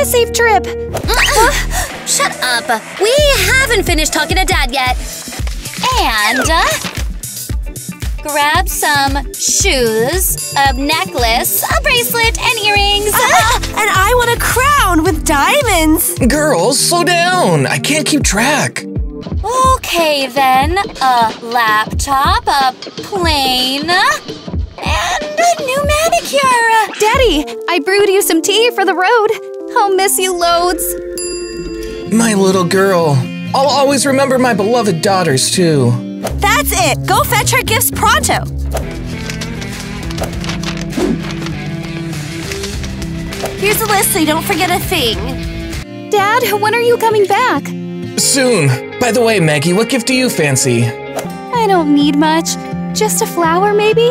a safe trip! Shut up! We haven't finished talking to Dad yet! And… grab some shoes, a necklace, a bracelet, and earrings! And I want a crown with diamonds! Girls, slow down! I can't keep track! Okay then, a laptop, a plane… and a new manicure! Daddy, I brewed you some tea for the road. I'll miss you loads. My little girl. I'll always remember my beloved daughters, too. That's it! Go fetch her gifts pronto! Here's a list so you don't forget a thing. Dad, when are you coming back? Soon. By the way, Maggie, what gift do you fancy? I don't need much. Just a flower, maybe?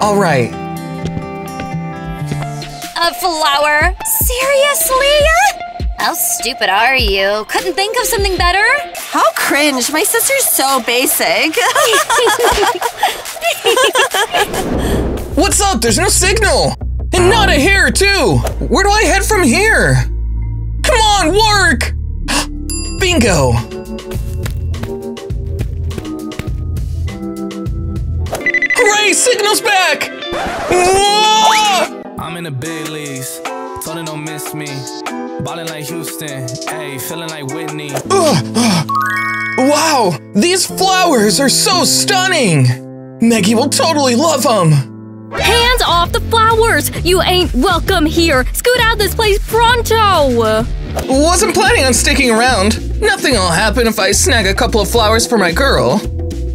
All right. A flower? Seriously? How stupid are you? Couldn't think of something better? How cringe. My sister's so basic. What's up? There's no signal. And not a hair, too. Where do I head from here? Come on, work! Bingo. Hooray, signal's back! Whoa! I'm in the big leagues, told her don't miss me. Ballin' like Houston, ayy, feeling like Whitney. Wow, these flowers are so stunning! Maggie will totally love them! Hands off the flowers! You ain't welcome here! Scoot out this place pronto! Wasn't planning on sticking around. Nothing'll happen if I snag a couple of flowers for my girl.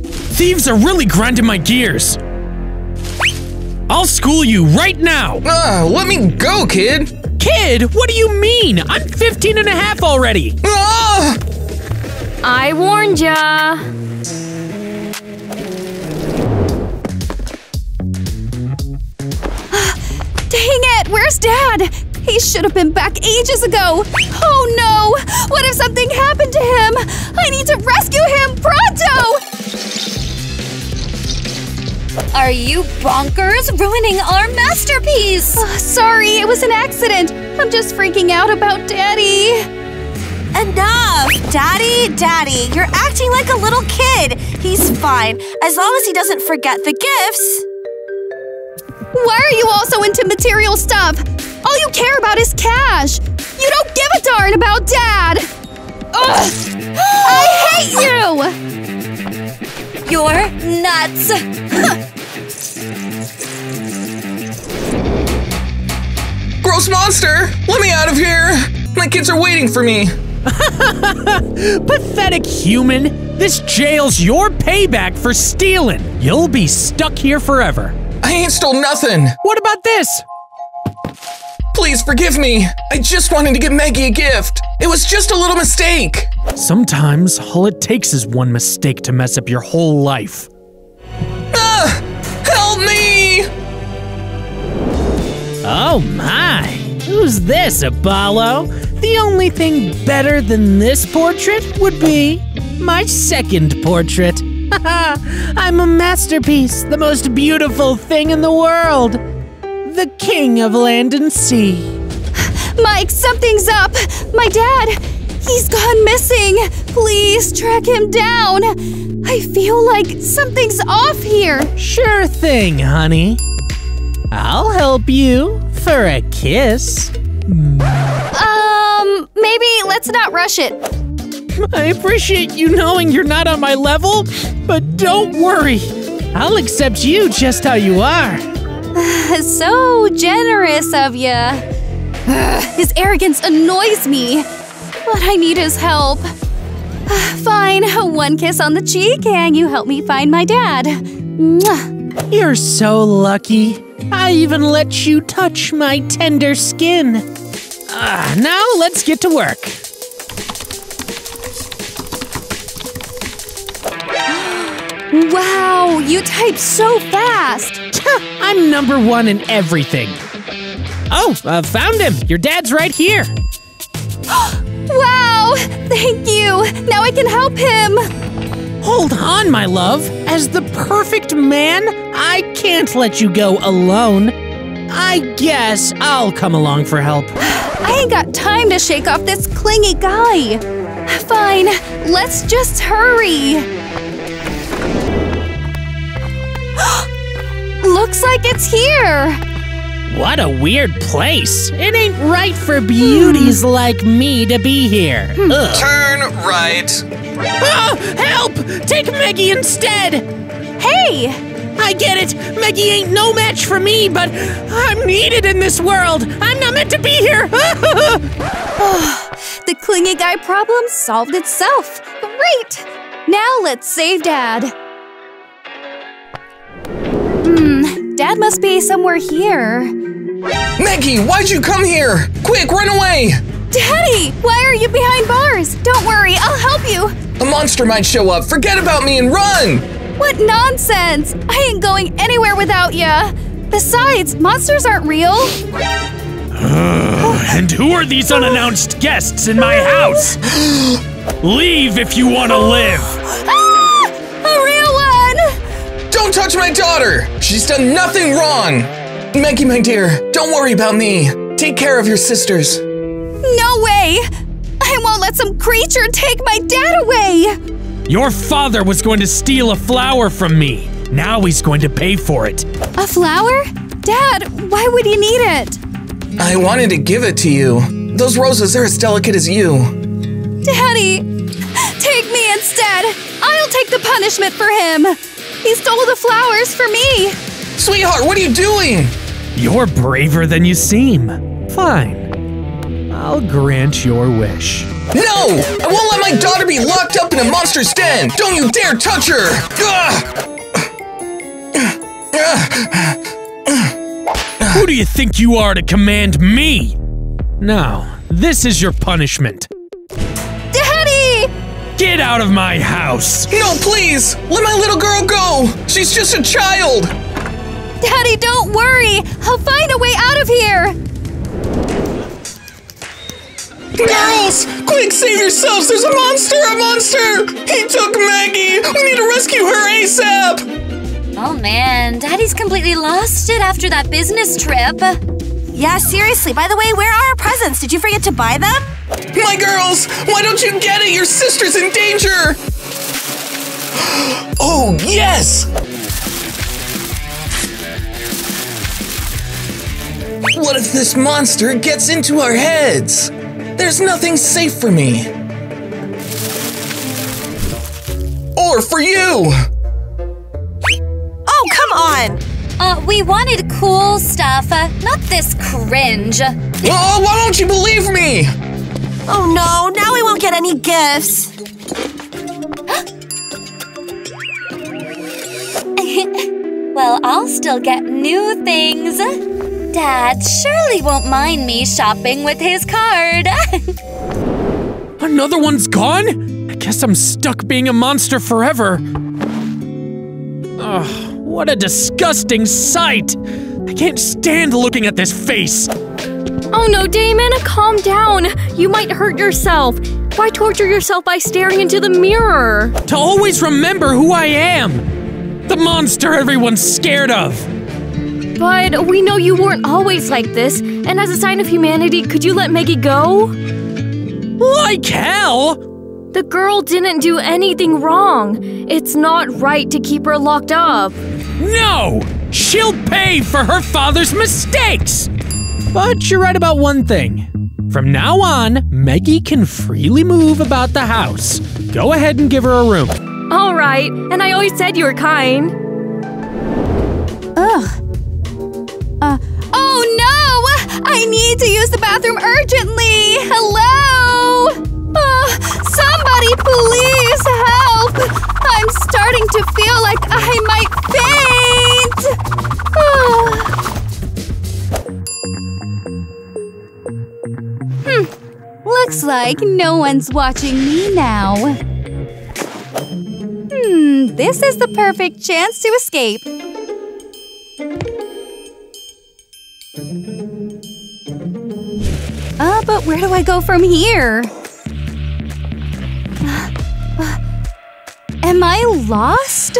Thieves are really grinding my gears. I'll school you right now! Let me go, kid! Kid? What do you mean? I'm 15 and a half already! I warned ya! Dang it! Where's Dad? He should have been back ages ago! Oh no! What if something happened to him? I need to rescue him pronto! Are you bonkers? Ruining our masterpiece! Sorry, it was an accident. I'm just freaking out about Daddy. Enough! Daddy, Daddy, you're acting like a little kid. He's fine, as long as he doesn't forget the gifts. Why are you also into material stuff? All you care about is cash. You don't give a darn about Dad. Ugh! I hate you! You're nuts! Gross monster! Let me out of here! My kids are waiting for me! Pathetic human! This jail's your payback for stealing! You'll be stuck here forever! I ain't stole nothing! What about this? Please forgive me! I just wanted to give Maggie a gift! It was just a little mistake! Sometimes, all it takes is one mistake to mess up your whole life. Help me! Oh my! Who's this, Apollo? The only thing better than this portrait would be my second portrait. Haha! I'm a masterpiece, the most beautiful thing in the world! The king of land and sea. Mike, something's up! My dad! He's gone missing! Please track him down! I feel like something's off here! Sure thing, honey. I'll help you for a kiss. Maybe let's not rush it. I appreciate you knowing you're not on my level, but don't worry. I'll accept you just how you are. So generous of you. His arrogance annoys me. But I need his help. Fine, one kiss on the cheek and you help me find my dad. Mwah. You're so lucky. I even let you touch my tender skin. Now let's get to work. Wow, you type so fast. I'm #1 in everything. Found him. Your dad's right here. Wow! Thank you! Now I can help him! Hold on, my love! As the perfect man, I can't let you go alone. I guess I'll come along for help. I ain't got time to shake off this clingy guy. Fine, let's just hurry. Looks like it's here. What a weird place. It ain't right for beauties like me to be here. Ugh. Turn right. Oh, help! Take Maggie instead. Hey! I get it. Maggie ain't no match for me, but I'm needed in this world. I'm not meant to be here. The clingy guy problem solved itself. Great. Now let's save Dad. Dad must be somewhere here. Maggie, why'd you come here? Quick, run away! Daddy, why are you behind bars? Don't worry, I'll help you. A monster might show up. Forget about me and run! What nonsense! I ain't going anywhere without ya. Besides, monsters aren't real. And who are these unannounced guests in my house? Leave if you want to live. Don't touch my daughter! She's done nothing wrong! Maggie, my dear, don't worry about me. Take care of your sisters. No way! I won't let some creature take my dad away! Your father was going to steal a flower from me. Now he's going to pay for it. A flower? Dad, why would you need it? I wanted to give it to you. Those roses are as delicate as you. Daddy, take me instead! I'll take the punishment for him! He stole the flowers for me! Sweetheart, what are you doing? You're braver than you seem. Fine. I'll grant your wish. No! I won't let my daughter be locked up in a monster's den! Don't you dare touch her! Who do you think you are to command me? Now, this is your punishment. Get out of my house! No, please! Let my little girl go! She's just a child! Daddy, don't worry! I'll find a way out of here! Girls! Quick, save yourselves! There's a monster! A monster! He took Maggie! We need to rescue her ASAP! Oh man, Daddy's completely lost it after that business trip. Yeah, seriously. By the way, where are our presents? Did you forget to buy them? My girls! Why don't you get it? Your sister's in danger! Oh, yes! What if this monster gets into our heads? There's nothing safe for me. Or for you! Oh, come on! We wanted cool stuff, not this cringe. Oh, why don't you believe me? Oh no, now we won't get any gifts. Well, I'll still get new things. Dad surely won't mind me shopping with his card. Another one's gone? I guess I'm stuck being a monster forever. Ugh. What a disgusting sight! I can't stand looking at this face! Oh no, Damon, calm down! You might hurt yourself! Why torture yourself by staring into the mirror? To always remember who I am! The monster everyone's scared of! But we know you weren't always like this, and as a sign of humanity, could you let Maggie go? Like hell! The girl didn't do anything wrong. It's not right to keep her locked up. No! She'll pay for her father's mistakes! But you're right about one thing. From now on, Maggie can freely move about the house. Go ahead and give her a room. All right, and I always said you were kind. Ugh. Oh no! I need to use the bathroom urgently! Hello! Somebody please help! I'm starting to feel like I might faint! Looks like no one's watching me now. This is the perfect chance to escape. But where do I go from here? Am I lost?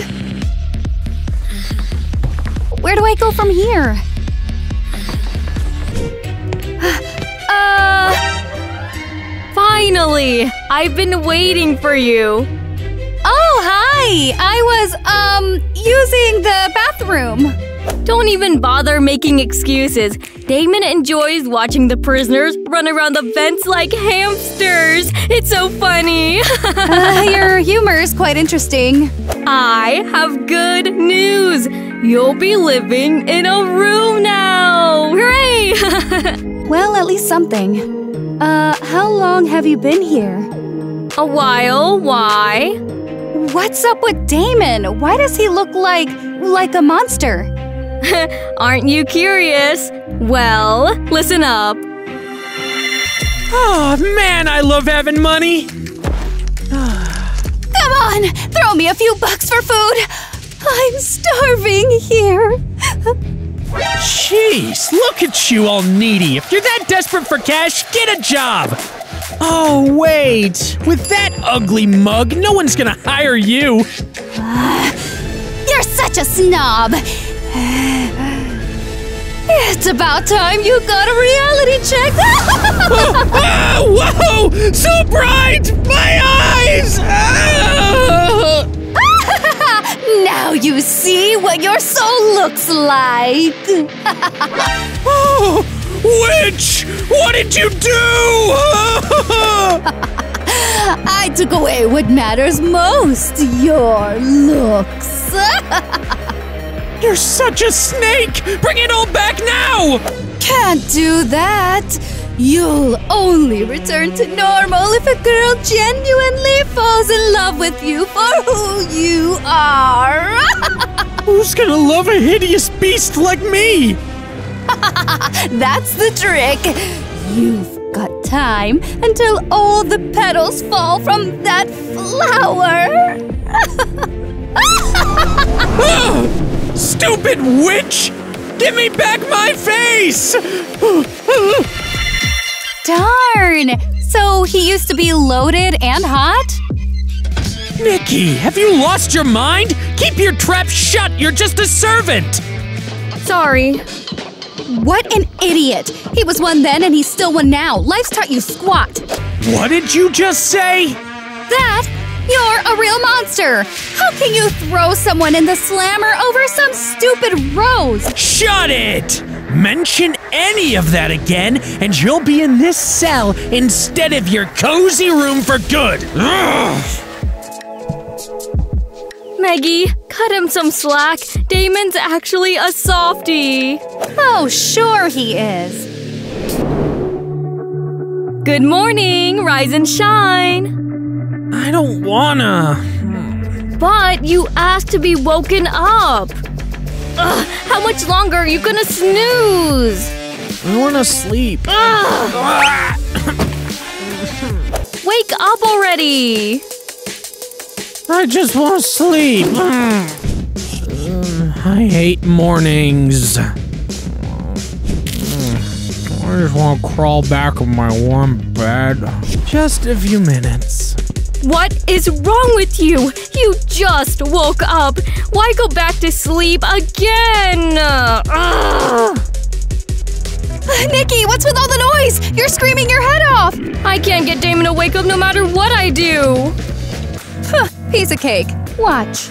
Where do I go from here? Finally! I've been waiting for you! Oh, hi! I was, using the bathroom! Don't even bother making excuses. Damon enjoys watching the prisoners run around the vents like hamsters! It's so funny! Your humor is quite interesting. I have good news! You'll be living in a room now! Hooray! Well, at least something. How long have you been here? A while. Why? What's up with Damon? Why does he look like a monster? Aren't you curious? Well, listen up. Oh, man, I love having money. Come on, throw me a few bucks for food. I'm starving here. Jeez, look at you all needy. If you're that desperate for cash, get a job. Oh, wait. With that ugly mug, no one's gonna hire you. You're such a snob. It's about time you got a reality check. Whoa, whoa, so bright, my eyes. Oh. Now you see what your soul looks like! Oh, witch! What did you do? I took away what matters most, your looks. You're such a snake! Bring it all back now! Can't do that! You'll only return to normal if a girl genuinely falls in love with you for who you are. Who's gonna love a hideous beast like me? That's the trick. You've got time until all the petals fall from that flower. Oh, stupid witch! Give me back my face! Darn! So he used to be loaded and hot? Nikki, have you lost your mind? Keep your trap shut! You're just a servant! Sorry. What an idiot! He was one then and he's still one now. Life's taught you squat. What did you just say? That you're a real monster! How can you throw someone in the slammer over some stupid rose? Shut it! Mention any of that again, and you'll be in this cell instead of your cozy room for good. Ugh. Maggie, cut him some slack. Damon's actually a softie. Oh, sure he is. Good morning, rise and shine. I don't wanna. But you asked to be woken up. Ugh, how much longer are you gonna snooze? I wanna sleep. Ugh. Wake up already! I just wanna sleep. I hate mornings. I just wanna crawl back in my warm bed. Just a few minutes. What is wrong with you? You just woke up. Why go back to sleep again? Nikki, what's with all the noise? You're screaming your head off. I can't get Damon to wake up no matter what I do. Huh, piece of cake. Watch.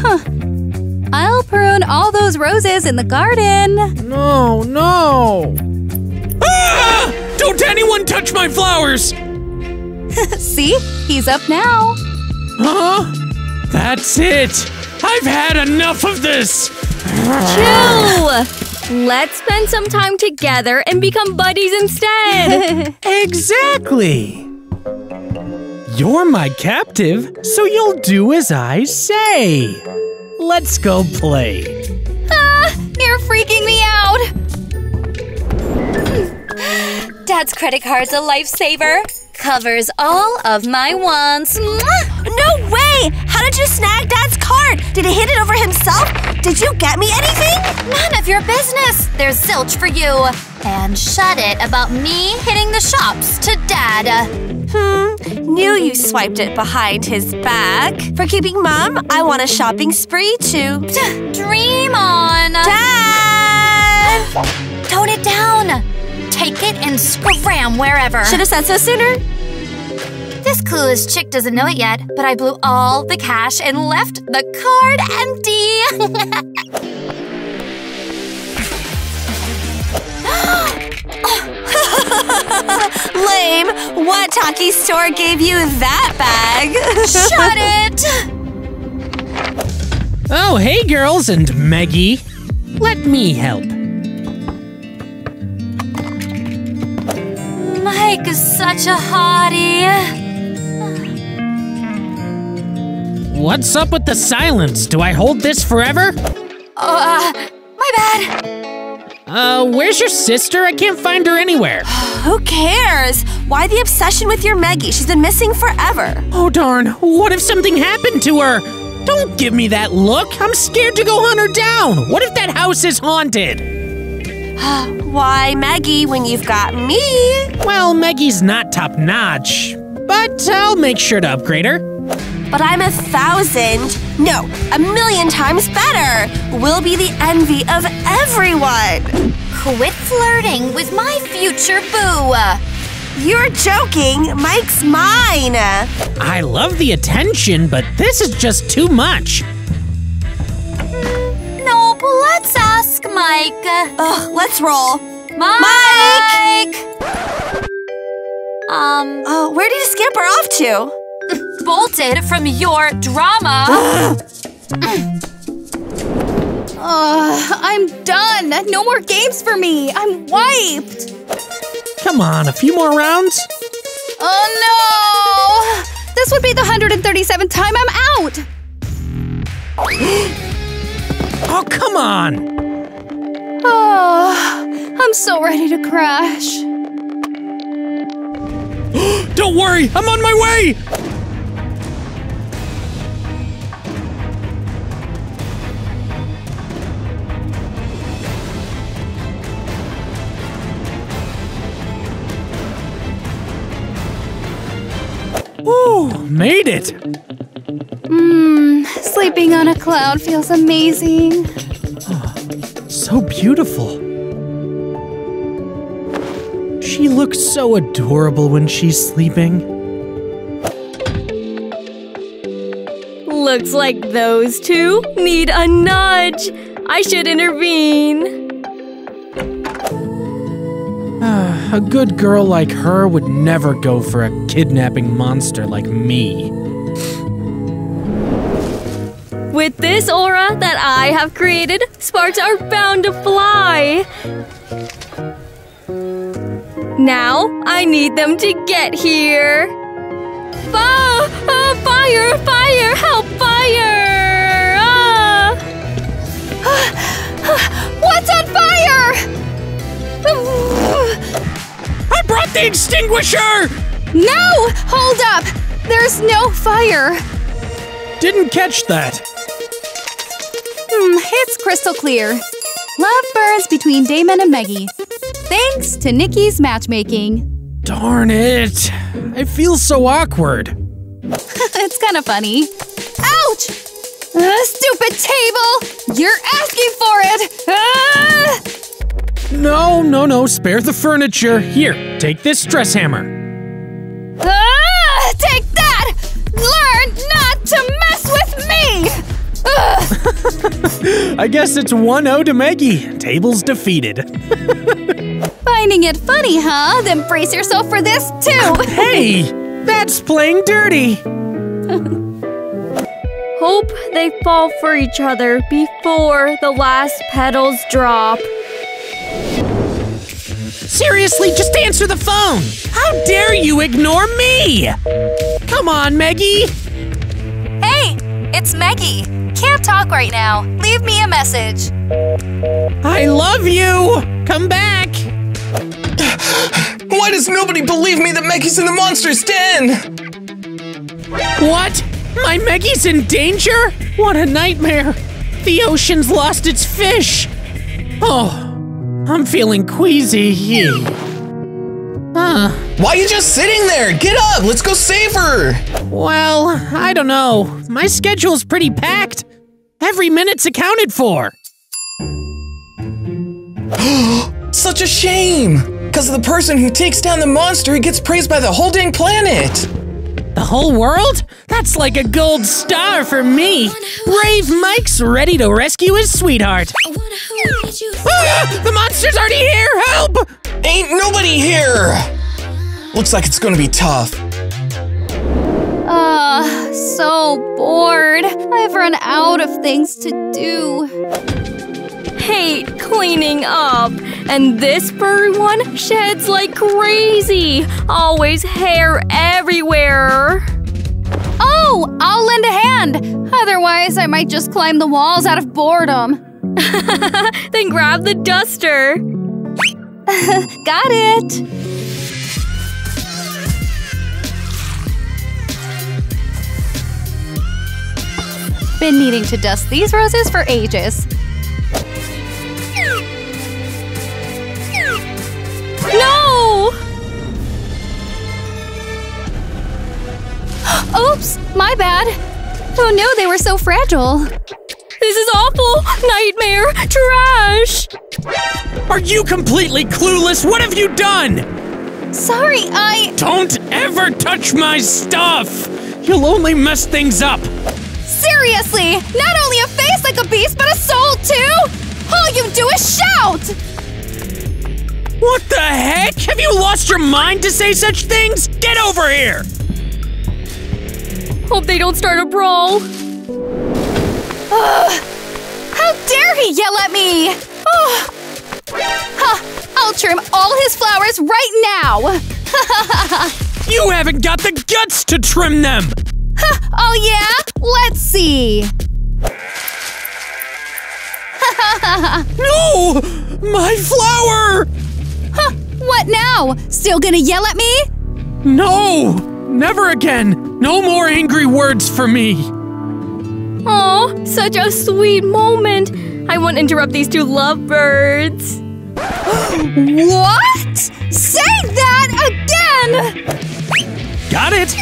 Huh. I'll prune all those roses in the garden. No, no. Ah! Don't anyone touch my flowers! See? He's up now. Huh? That's it! I've had enough of this! Chill! Let's spend some time together and become buddies instead! Exactly! You're my captive, so you'll do as I say! Let's go play! Ah! You're freaking me out! Dad's credit card's a lifesaver. Covers all of my wants. No way! How did you snag Dad's card? Did he hit it over himself? Did you get me anything? None of your business. There's zilch for you. And shut it about me hitting the shops to Dad. Knew you swiped it behind his back. For keeping Mom, I want a shopping spree too. Dream on. Dad! Tone it down. take it and scram wherever. Should have said so sooner. This clueless chick doesn't know it yet, but I blew all the cash and left the card empty. Lame! What Taki store gave you that bag? Shut it! Oh, hey girls and Maggie. Let me help. Mike is such a hottie. What's up with the silence? Do I hold this forever? My bad. Where's your sister? I can't find her anywhere. Who cares? Why the obsession with your Maggie? She's been missing forever. Oh darn, what if something happened to her? Don't give me that look! I'm scared to go hunt her down! What if that house is haunted? Why, Maggie, when you've got me? Well, Maggie's not top-notch, but I'll make sure to upgrade her. But I'm 1,000, no, 1,000,000 times better! We'll be the envy of everyone! Quit flirting with my future boo! You're joking! Mike's mine! I love the attention, but this is just too much. No, but let's ask Mike. Ugh, let's roll. Mike! Oh, where did you scamper off to? Bolted from your drama. I'm done! No more games for me! I'm wiped! Come on, a few more rounds? Oh no! This would be the 137th time I'm out! Oh, come on! Oh, I'm so ready to crash. Don't worry, I'm on my way! Made it! Sleeping on a cloud feels amazing. Oh, so beautiful. She looks so adorable when she's sleeping. Looks like those two need a nudge. I should intervene. A good girl like her would never go for a kidnapping monster like me. With this aura that I have created, sparks are bound to fly. Now I need them to get here. Fire! Fire! Help! Fire! What's on fire? I brought the extinguisher! No! Hold up! There's no fire! Didn't catch that. It's crystal clear. Love burns between Damon and Maggie. Thanks to Nikki's matchmaking. Darn it! I feel so awkward. It's kind of funny. Ouch! Stupid table! You're asking for it! No, spare the furniture. Here, take this stress hammer. Take that! Learn not to mess with me! I guess it's 1-0 to Maggie. Table's defeated. Finding it funny, huh? Then brace yourself for this, too! Hey! That's playing dirty! Hope they fall for each other before the last petals drop. Seriously, just answer the phone! How dare you ignore me! Come on, Maggie! Hey, it's Maggie. Can't talk right now. Leave me a message. I love you! Come back! Why does nobody believe me that Maggie's in the monster's den? What? My Maggie's in danger? What a nightmare! The ocean's lost its fish! Oh. I'm feeling queasy. Why are you just sitting there? Get up! Let's go save her! Well, I don't know. My schedule's pretty packed. Every minute's accounted for. Such a shame! Because of the person who takes down the monster, he gets praised by the whole dang planet! The whole world? That's like a gold star for me! Brave Mike's ready to rescue his sweetheart! Ah! The monster's already here! Help! Ain't nobody here! Looks like it's gonna be tough. So bored. I've run out of things to do. Hate cleaning up. And this furry one sheds like crazy. Always hair everywhere. Oh, I'll lend a hand. Otherwise, I might just climb the walls out of boredom. Then grab the duster. Got it. Been needing to dust these roses for ages. No! Oops, my bad. Oh no, they were so fragile. This is awful! Nightmare! Trash! Are you completely clueless? What have you done? Sorry, I… Don't ever touch my stuff! You'll only mess things up. Seriously! Not only a face like a beast, but a soul, too! All you do is shout! What the heck? Have you lost your mind to say such things? Get over here! Hope they don't start a brawl. Ugh. How dare he yell at me! Oh. Huh. I'll trim all his flowers right now! You haven't got the guts to trim them! Oh yeah? Let's see! No! My flower! Huh, what now? Still gonna yell at me? No! Never again! No more angry words for me! Aw, such a sweet moment! I won't interrupt these two lovebirds! What? Say that again! Got it!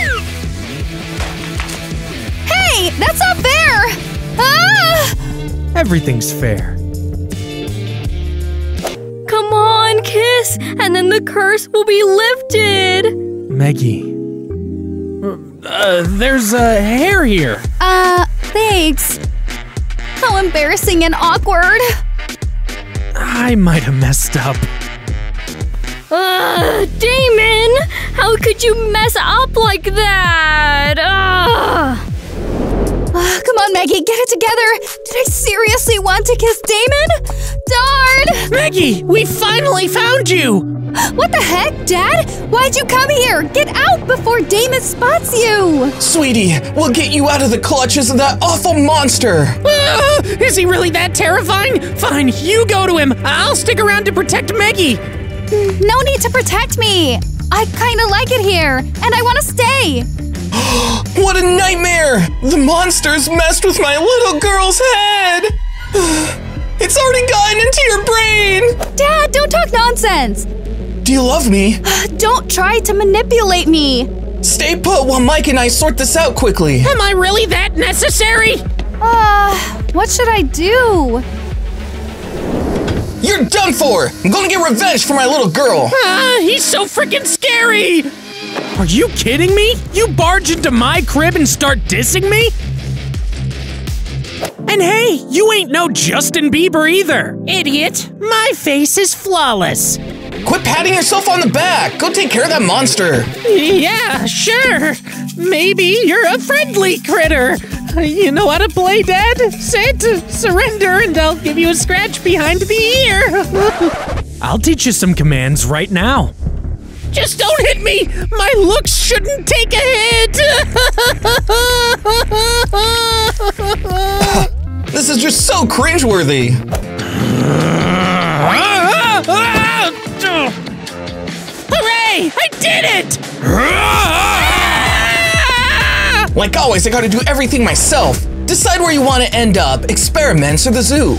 Hey, that's not fair! Ah! Everything's fair. Come on, kiss, and then the curse will be lifted! Maggie… there's a hair here. Thanks. How embarrassing and awkward. I might have messed up. Damon! How could you mess up like that? Come on, Maggie, get it together! Did I seriously want to kiss Damon? Darn! Maggie, we finally found you! What the heck, Dad? Why'd you come here? Get out before Damon spots you! Sweetie, we'll get you out of the clutches of that awful monster! Is he really that terrifying? Fine, you go to him. I'll stick around to protect Maggie. No need to protect me. I kinda like it here, and I want to stay. What a nightmare! The monster's messed with my little girl's head! It's already gotten into your brain! Dad, don't talk nonsense! Do you love me? Don't try to manipulate me! Stay put while Mike and I sort this out quickly! Am I really that necessary? What should I do? You're done for! I'm gonna get revenge for my little girl! He's so freaking scary! Are you kidding me? You barge into my crib and start dissing me? And hey, you ain't no Justin Bieber either! Idiot! My face is flawless! Quit patting yourself on the back! Go take care of that monster! Yeah, sure! Maybe you're a friendly critter! You know how to play, Dad? Sit, surrender, and I'll give you a scratch behind the ear! I'll teach you some commands right now! Just don't hit me! My looks shouldn't take a hit! This is just so cringeworthy! Hooray! I did it! Like always, I gotta do everything myself. Decide where you want to end up, experiments or the zoo.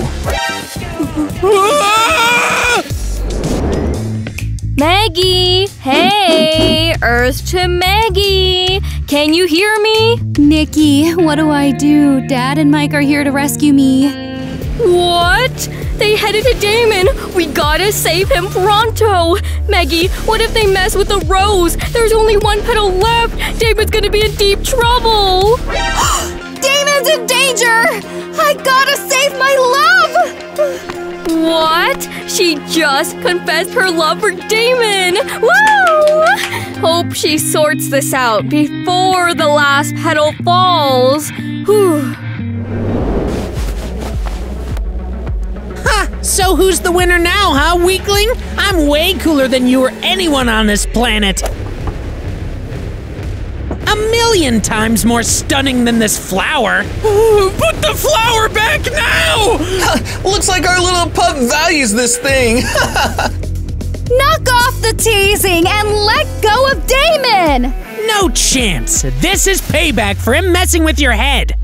Maggie! Hey! Earth to Maggie! Can you hear me? Nikki, what do I do? Dad and Mike are here to rescue me. What? They headed to Damon! We gotta save him pronto! Maggie, what if they mess with the rose? There's only one petal left! Damon's gonna be in deep trouble! Damon's in danger! I gotta save my love! What? She just confessed her love for Damon! Woo! Hope she sorts this out before the last petal falls. Whew. So who's the winner now, huh, weakling? I'm way cooler than you or anyone on this planet. A million times more stunning than this flower. Put the flower back now! Looks like our little pup values this thing. Knock off the teasing and let go of Damon! No chance. This is payback for him messing with your head.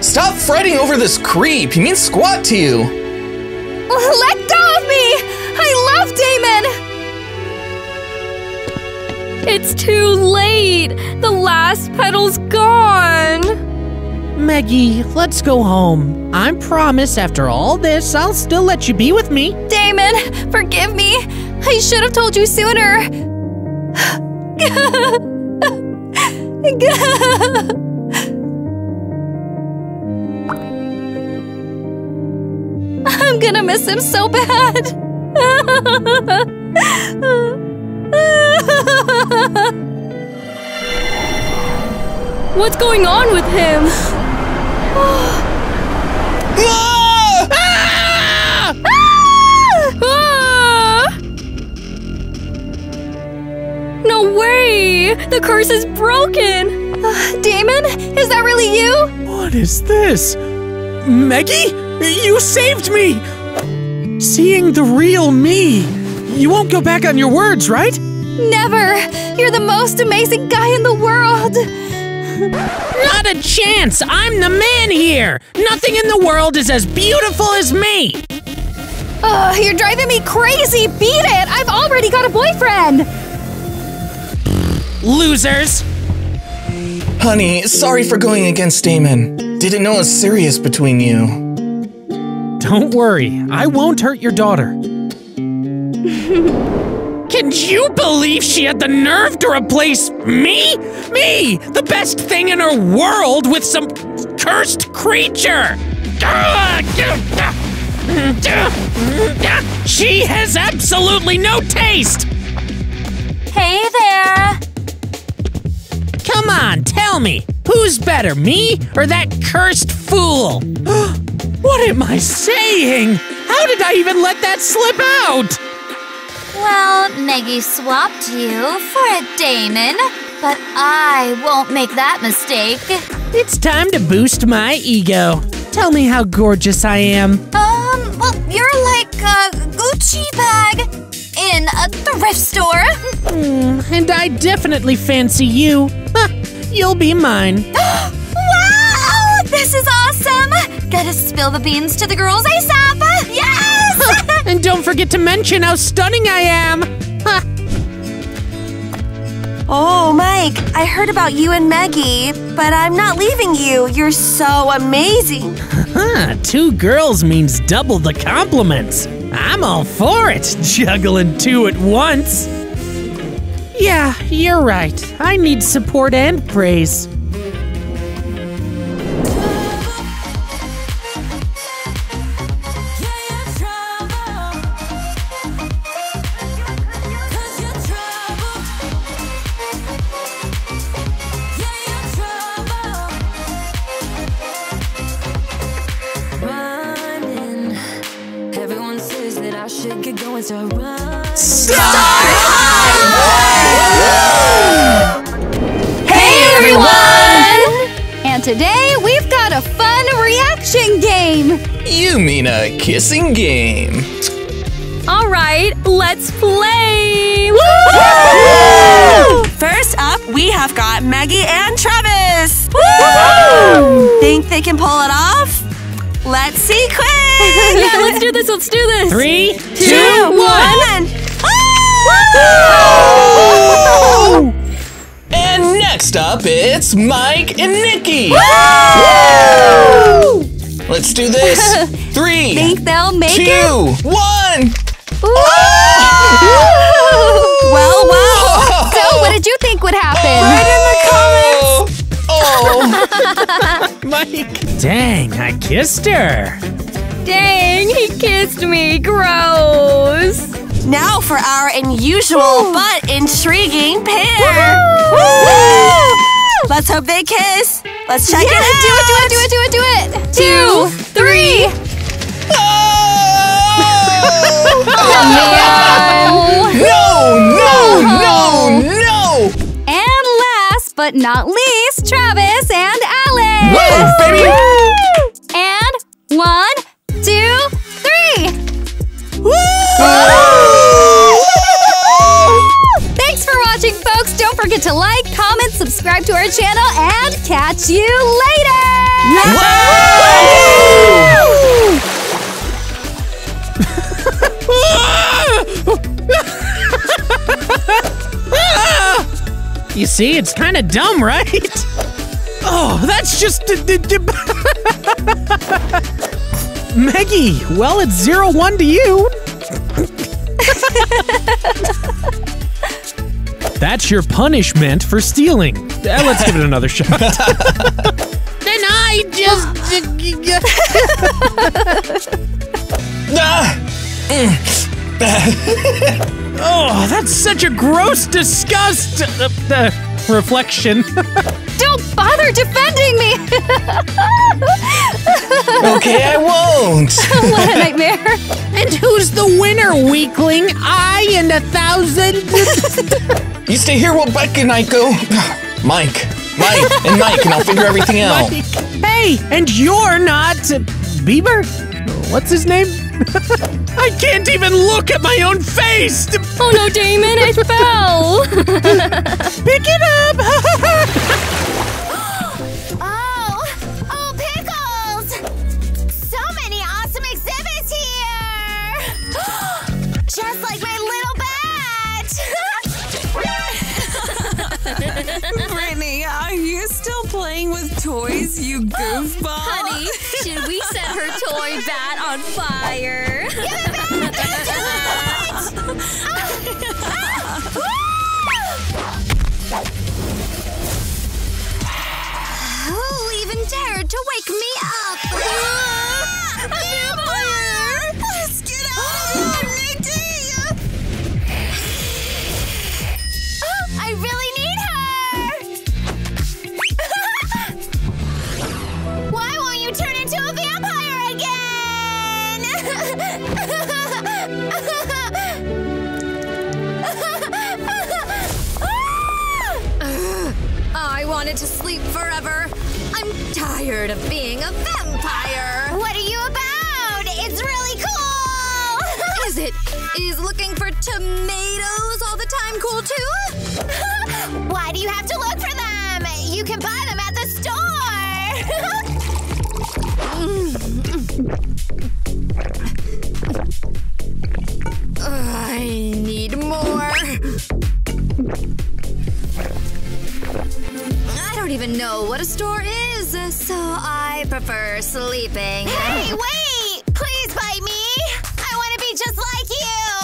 Stop fretting over this creep. He means squat to you. Let go of me! I love Damon! It's too late. The last petal's gone. Maggie, let's go home. I promise after all this, I'll still let you be with me. Damon, forgive me. I should have told you sooner. I'm gonna miss him so bad! What's going on with him? No way! The curse is broken! Damon, is that really you? What is this? Maggie? You saved me! Seeing the real me. You won't go back on your words, right? Never! You're the most amazing guy in the world! Not a chance! I'm the man here! Nothing in the world is as beautiful as me! Ugh, you're driving me crazy! Beat it! I've already got a boyfriend! Losers! Honey, sorry for going against Damon. Didn't know it was serious between you. Don't worry, I won't hurt your daughter. Can you believe she had the nerve to replace me? Me, the best thing in her world, with some cursed creature! She has absolutely no taste! Hey there! Come on, tell me, who's better, me or that cursed fool? What am I saying? How did I even let that slip out? Well, Maggie swapped you for a Damon, but I won't make that mistake. It's time to boost my ego. Tell me how gorgeous I am. Well, you're like a Gucci bag in a thrift store. And I definitely fancy you. You'll be mine. Wow! This is awesome! Gotta spill the beans to the girls ASAP! Yes! And don't forget to mention how stunning I am! Oh, Mike, I heard about you and Maggie, but I'm not leaving you. You're so amazing! Two girls means double the compliments. I'm all for it, juggling two at once. Yeah, you're right. I need support and praise. Today, we've got a fun reaction game! You mean a kissing game? Alright, let's play! Woo-hoo! First up, we have got Maggie and Travis! Woo-hoo! Think they can pull it off? Let's see quick! Yeah, let's do this, let's do this! 3, 2, 1! And... Oh! And next up, it's Mike and Nikki! Woo! Let's do this! 3, Think they'll make 2, 1! Oh! Well, wow! So, what did you think would happen? Right in the comments! Oh! Mike! Dang, I kissed her! Dang, he kissed me! Gross! Now for our unusual but intriguing pair! Woo! Woo! Let's hope they kiss! Let's check it out! Do it, do it, do it, do it! 2, 3! Oh! Oh, no! No, no, no, no! But not least, Travis and Alex! Woo, baby! Woo! And 1, 2, 3! Woo! Woo! Thanks for watching, folks! Don't forget to like, comment, subscribe to our channel, and catch you later! Woo! You see, it's kind of dumb, right? Oh, that's just... Maggie, well, it's 0-1 to you. That's your punishment for stealing. Let's give it another shot. Then I just... Oh, that's such a gross, disgust reflection. Don't bother defending me. Okay, I won't. What a nightmare. And who's the winner, weakling? I and 1,000. You stay here while Beck and I go. Mike, and I'll figure everything out. Mike. Hey, and you're not Bieber? What's his name? I can't even look at my own face! Oh no, Damon, I fell! Pick it up! Oh, pickles! So many awesome exhibits here! Just like my little bat! Brittany, are you still playing with toys, you goofball? Honey, should we set her toy bat on fire? Give it back! Don't do it! Who'll even dare to wake me up? A vampire! Let's get out of here, Nikki! Oh, I really need her! Why won't you turn into a vampire again? I wanted to sleep forever. I'm tired of being a vampire. What are you about? It's really cool. Is it? Is looking for tomatoes all the time cool too? Why do you have to look for them? You can buy them at the store. I need more. I don't even know what a store is, so I prefer sleeping. Hey, wait! Please bite me! I want to be just like you!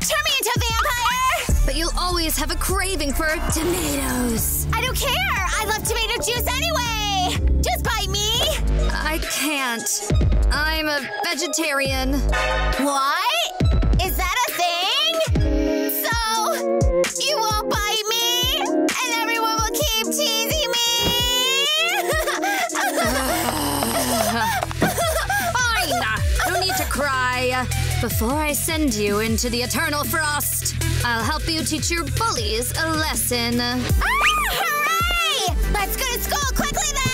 Turn me into a vampire! But you'll always have a craving for tomatoes. I don't care! I love tomato juice anyway! Just bite me! I can't. I'm a vegetarian. What? Is that a thing? So, you won't bite me, and everyone will keep teasing me! Fine! No need to cry. Before I send you into the eternal frost, I'll help you teach your bullies a lesson. Ah, hooray! Let's go to school quickly then!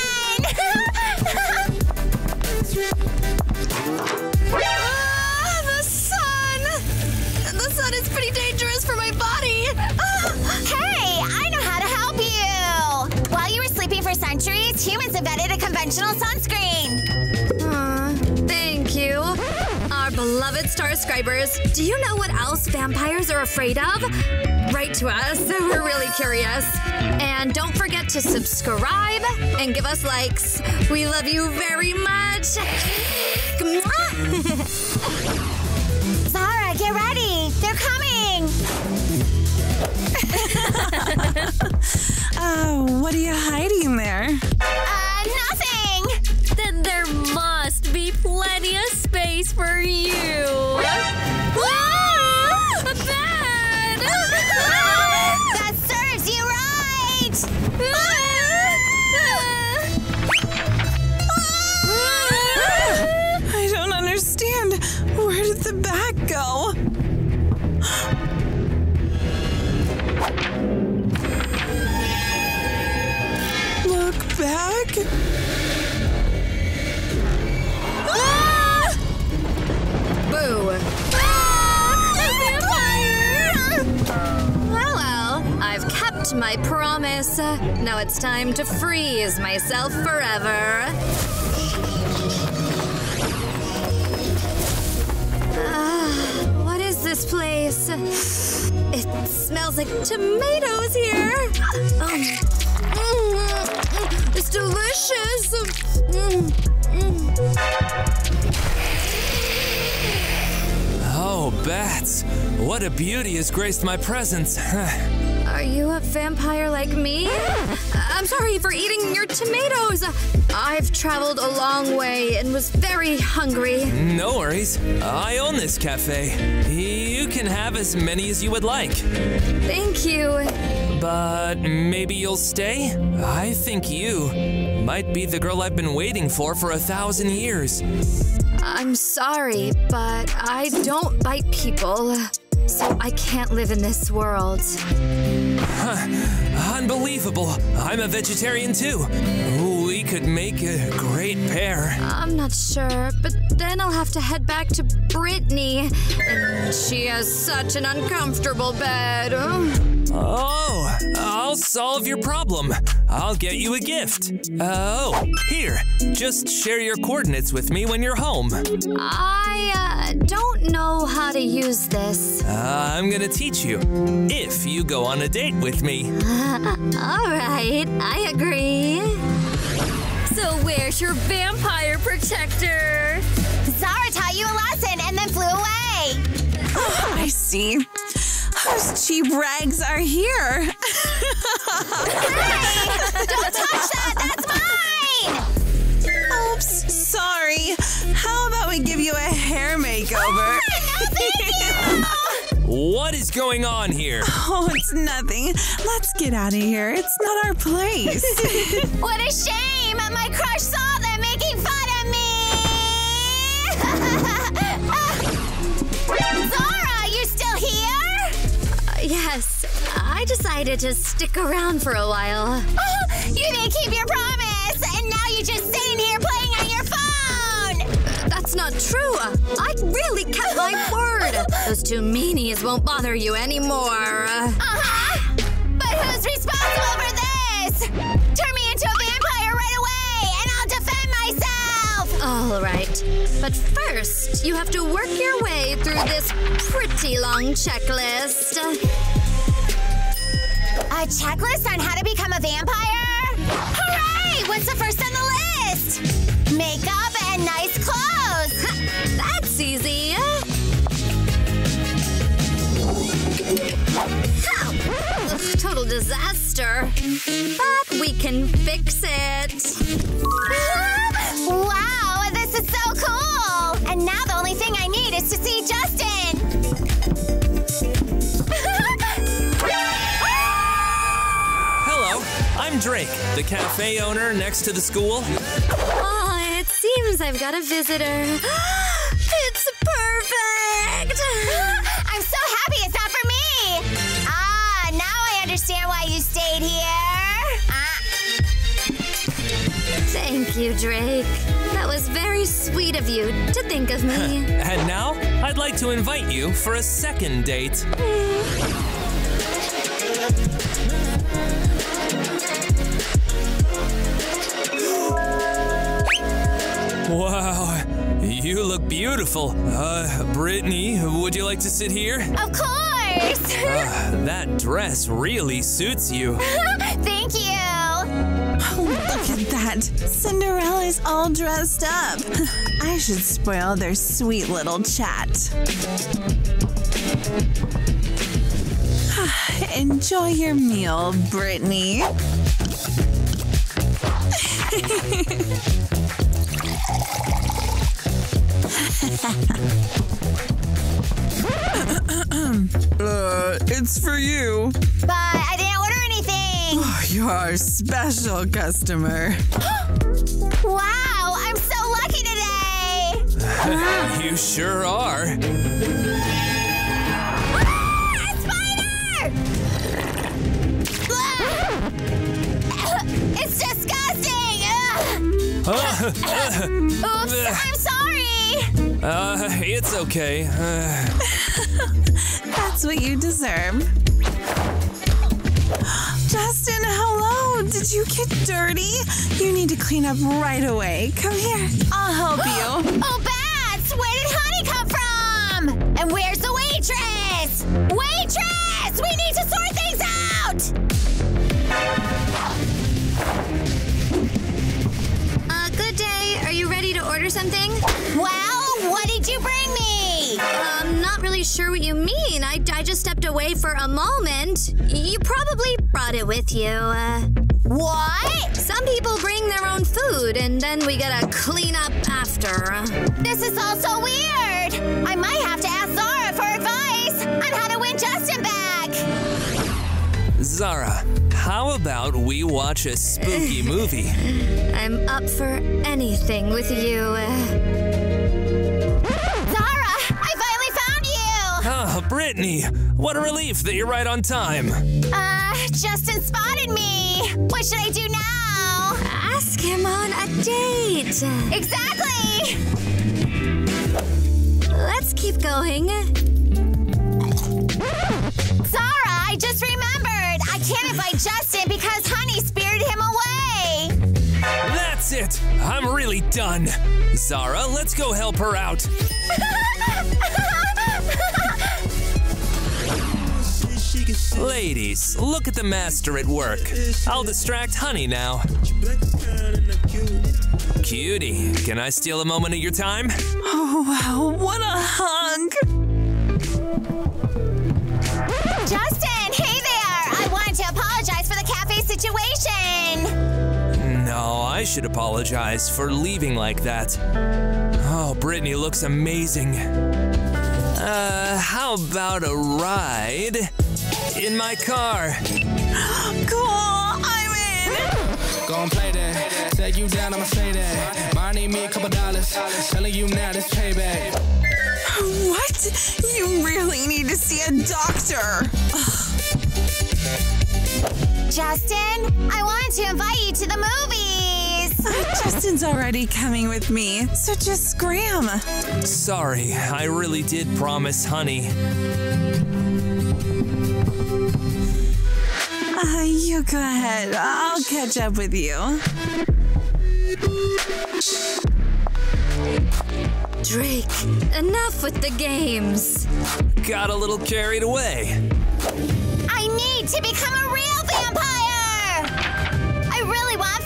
That is pretty dangerous for my body. Hey, I know how to help you. While you were sleeping for centuries, humans invented a conventional sunscreen. beloved Starscribers, do you know what else vampires are afraid of? Write to us. We're really curious. And don't forget to subscribe and give us likes. We love you very much. Zara, get ready. They're coming. Oh, what are you hiding there? Nothing. Then there must be plenty of space for you. Whoa! A bed! That serves you right! I don't understand. Where did the back go? Look back? Boo! Ah, a vampire! Well, I've kept my promise. Now it's time to freeze myself forever. What is this place? It smells like tomatoes here. It's delicious. Oh, bats. What a beauty has graced my presence. Are you a vampire like me? I'm sorry for eating your tomatoes. I've traveled a long way and was very hungry. No worries. I own this cafe. You can have as many as you would like. Thank you. But maybe you'll stay? I think you might be the girl I've been waiting for 1,000 years. I'm sorry, but I don't bite people, so I can't live in this world. Huh. Unbelievable. I'm a vegetarian, too. We could make a great pair. I'm not sure, but then I'll have to head back to Brittany. And she has such an uncomfortable bed. Oh, I'll solve your problem. I'll get you a gift. Oh, here. Just share your coordinates with me when you're home. I don't know how to use this. I'm gonna teach you if you go on a date with me. All right, I agree. So where's your vampire protector? Zara taught you a lesson and then flew away. Oh, I see. Those cheap rags are here. Hey! Don't touch that! That's mine! Oops, sorry. How about we give you a hair makeover? No, thank you! What is going on here? Oh, it's nothing. Let's get out of here. It's not our place. What a shame! My crush saw them making fun of me! Zara, you're still here? Yes, I decided to stick around for a while. Oh, you didn't keep your promise, and now you're just sitting here playing on your phone! That's not true. I really kept my word. Those two meanies won't bother you anymore. Uh-huh. But who's responsible for this? Turn me into a vampire right away, and I'll defend myself! All right. But first, you have to work your way through this pretty long checklist. A checklist on how to become a vampire? Hooray! What's the first on the list? Makeup and nice clothes. That's easy. Ugh, total disaster. But we can fix it. Wow, this is so cool! And now the only thing I need is to see Justin! Hello, I'm Drake, the cafe owner next to the school. Oh, it seems I've got a visitor. It's perfect! I'm so happy it's not for me! Ah, now I understand why you stayed here. Thank you, Drake. That was very sweet of you to think of me. And now, I'd like to invite you for a second date. Wow, you look beautiful. Brittany, would you like to sit here? Of course! That dress really suits you. Thank you! Oh, look at that! Cinderella's all dressed up! I should spoil their sweet little chat. Enjoy your meal, Brittany. It's for you. But I didn't order anything. Oh, you are a special customer. Wow, I'm so lucky today. You sure are. Ah, spider! Ah! It's disgusting. Oops, I'm sorry. It's okay. That's what you deserve. Justin, hello! Did you get dirty? You need to clean up right away. Come here. I'll help you. Oh, bats! Where did honey come from? And where's the waitress? Waitress! We need to sort things out! Good day. Are you ready to order something? Well, what did you bring me? I'm not really sure what you mean. I just stepped away for a moment. You probably brought it with you. What? Some people bring their own food, and then we gotta clean up after. This is all so weird. I might have to ask Zara for advice on how to win Justin back. Zara, how about we watch a spooky movie? I'm up for anything with you. Ah, Brittany! What a relief that you're right on time! Justin spotted me! What should I do now? Ask him on a date! Exactly! Let's keep going. Zara, I just remembered! I can't invite Justin because Honey spirited him away! That's it! I'm really done! Zara, let's go help her out! Ladies, look at the master at work. I'll distract Honey now. Cutie, can I steal a moment of your time? Oh, wow, what a hunk! Justin, hey there! I wanted to apologize for the cafe situation! No, I should apologize for leaving like that. Oh, Brittany looks amazing. How about a ride? In my car. Cool, I'm in. Go and play that. Take you down, I'ma say that. Mine need me a couple dollars. Telling you now this payback. What? You really need to see a doctor. Justin, I wanted to invite you to the movies. Justin's already coming with me, so just scram. Sorry, I really did promise Honey. You go ahead. I'll catch up with you. Drake, enough with the games. Got a little carried away. I need to become a real vampire! I really want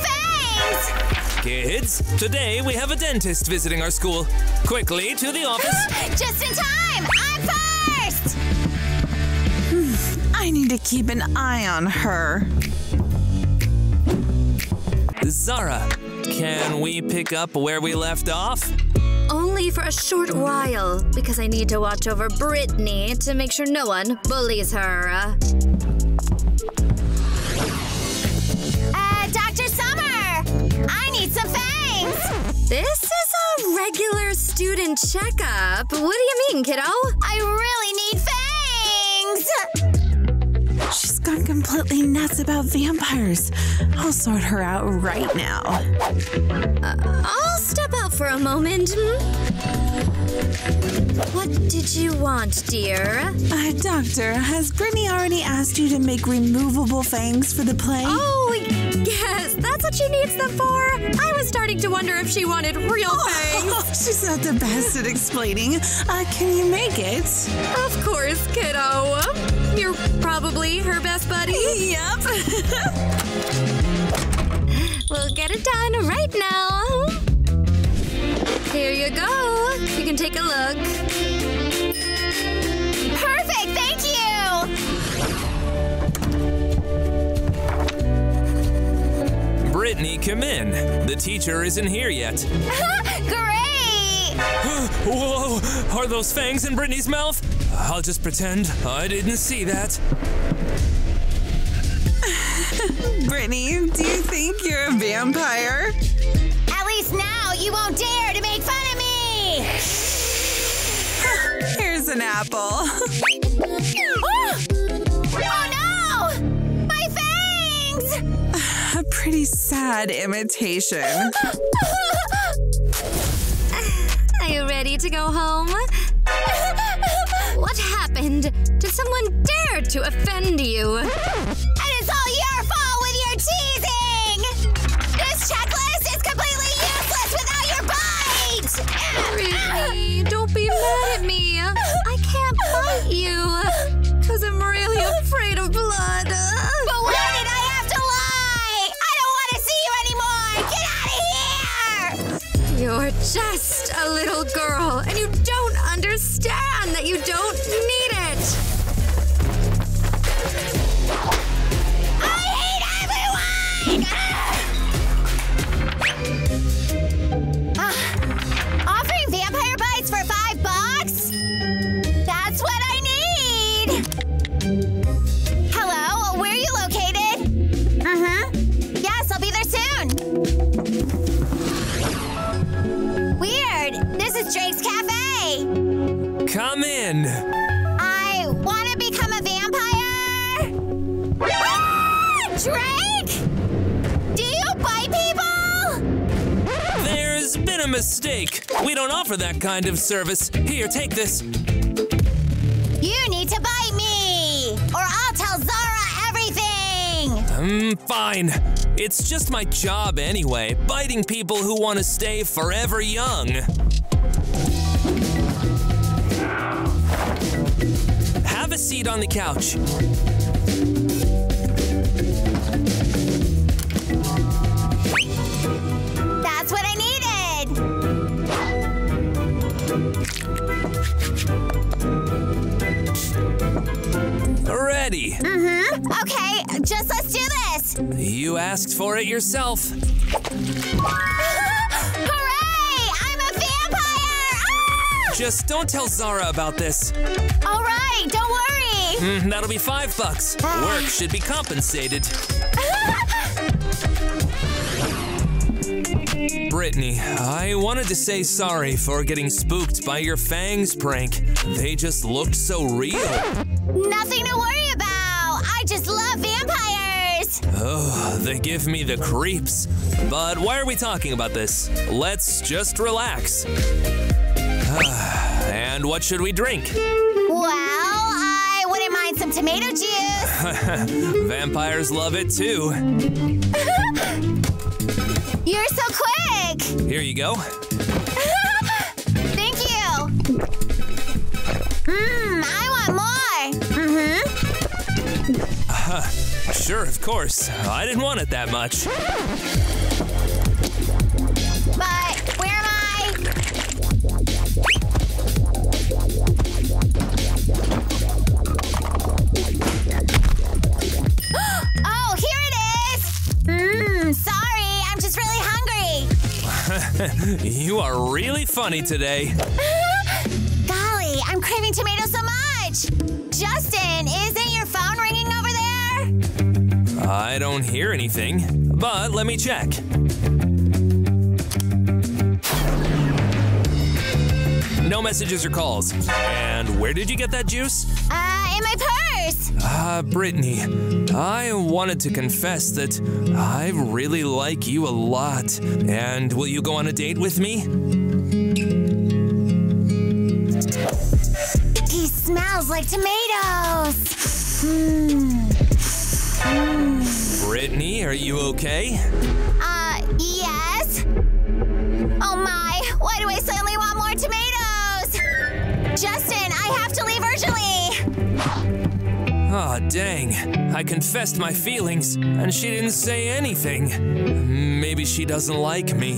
fangs! Kids, today we have a dentist visiting our school. Quickly to the office. Just in time! I'm first! I need to keep an eye on her. Zara, can we pick up where we left off? Only for a short while, because I need to watch over Brittany to make sure no one bullies her. Dr. Summer! I need some fangs! This is a regular student checkup. What do you mean, kiddo? I really need fangs! She's gone completely nuts about vampires. I'll sort her out right now. I'll step out for a moment. What did you want, dear? Doctor, has Brittany already asked you to make removable fangs for the play? Oh, yes, that's what she needs them for? I was starting to wonder if she wanted real things. Oh, she's not the best at explaining. Can you make it? Of course, kiddo. You're probably her best buddy. Yep. We'll get it done right now. Here you go. You can take a look. Perfect! Thank you! Brittany, come in. The teacher isn't here yet. Great! Whoa! Are those fangs in Brittany's mouth? I'll just pretend I didn't see that. Brittany, do you think you're a vampire? At least now you won't dare to make fun of me! Here's an apple. Oh no! My fangs! A pretty sad imitation. Are you ready to go home? What happened? Did someone dare to offend you? And it's all your fault with your teasing! This checklist is completely useless without your bite! Really? Don't be mad at me. I can't bite you. Because I'm really afraid of blood. But why did I have to lie? I don't want to see you anymore! Get out of here! You're just a little girl, and you don't understand that you don't need it. Offering vampire bites for $5? That's what I need! Hello, where are you located? Uh-huh. Yes, I'll be there soon. Weird. This is Drake's Cafe. Come in. I want to become a vampire. Ah! Drake! It's been a mistake. We don't offer that kind of service. Here, take this. You need to bite me, or I'll tell Zara everything. Fine. It's just my job anyway, biting people who want to stay forever young. Have a seat on the couch. That's what I need. Ready. Mm-hmm. Okay, just let's do this. You asked for it yourself. Hooray! I'm a vampire! Ah! Just don't tell Zara about this. All right, don't worry. That'll be $5. Work should be compensated. Brittany, I wanted to say sorry for getting spooked by your fangs prank. They just looked so real. Nothing to worry about. I just love vampires. Oh, they give me the creeps. But why are we talking about this? Let's just relax. And what should we drink? Well, some tomato juice. Vampires love it too. You're so quick. Here you go. Thank you. I want more. Mm-hmm. Sure, of course. I didn't want it that much. But where am I? You are really funny today. Golly, I'm craving tomatoes so much. Justin, isn't your phone ringing over there? I don't hear anything, but let me check. No messages or calls. And where did you get that juice? In my purse. Brittany, I wanted to confess that I really like you a lot. And will you go on a date with me? He smells like tomatoes. Brittany, are you okay? Yes. Oh my, why do I suddenly want more tomatoes? Justin, I have to leave urgently. Aw, dang. I confessed my feelings, and she didn't say anything. Maybe she doesn't like me.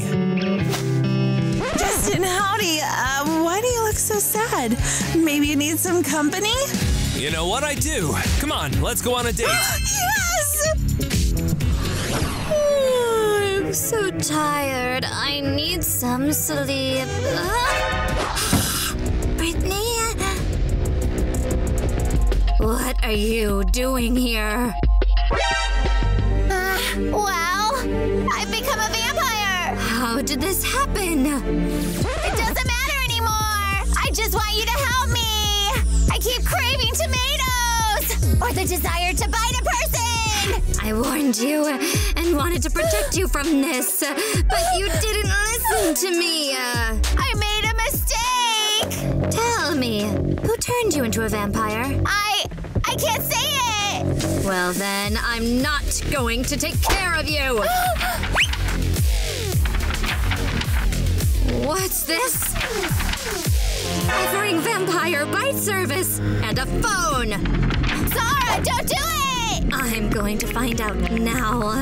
Justin, howdy. Why do you look so sad? Maybe you need some company? You know what I do? Come on, let's go on a date. Yes! Oh, I'm so tired. I need some sleep. Brittany? What are you doing here? Well, I've become a vampire. How did this happen? It doesn't matter anymore. I just want you to help me. I keep craving tomatoes! Or the desire to bite a person! I warned you and wanted to protect you from this, but you didn't listen to me. I made a mistake! Tell me, who turned you into a vampire? I can't say it! Well then, I'm not going to take care of you! What's this? Offering vampire bite service and a phone! Zara, don't do it! I'm going to find out now.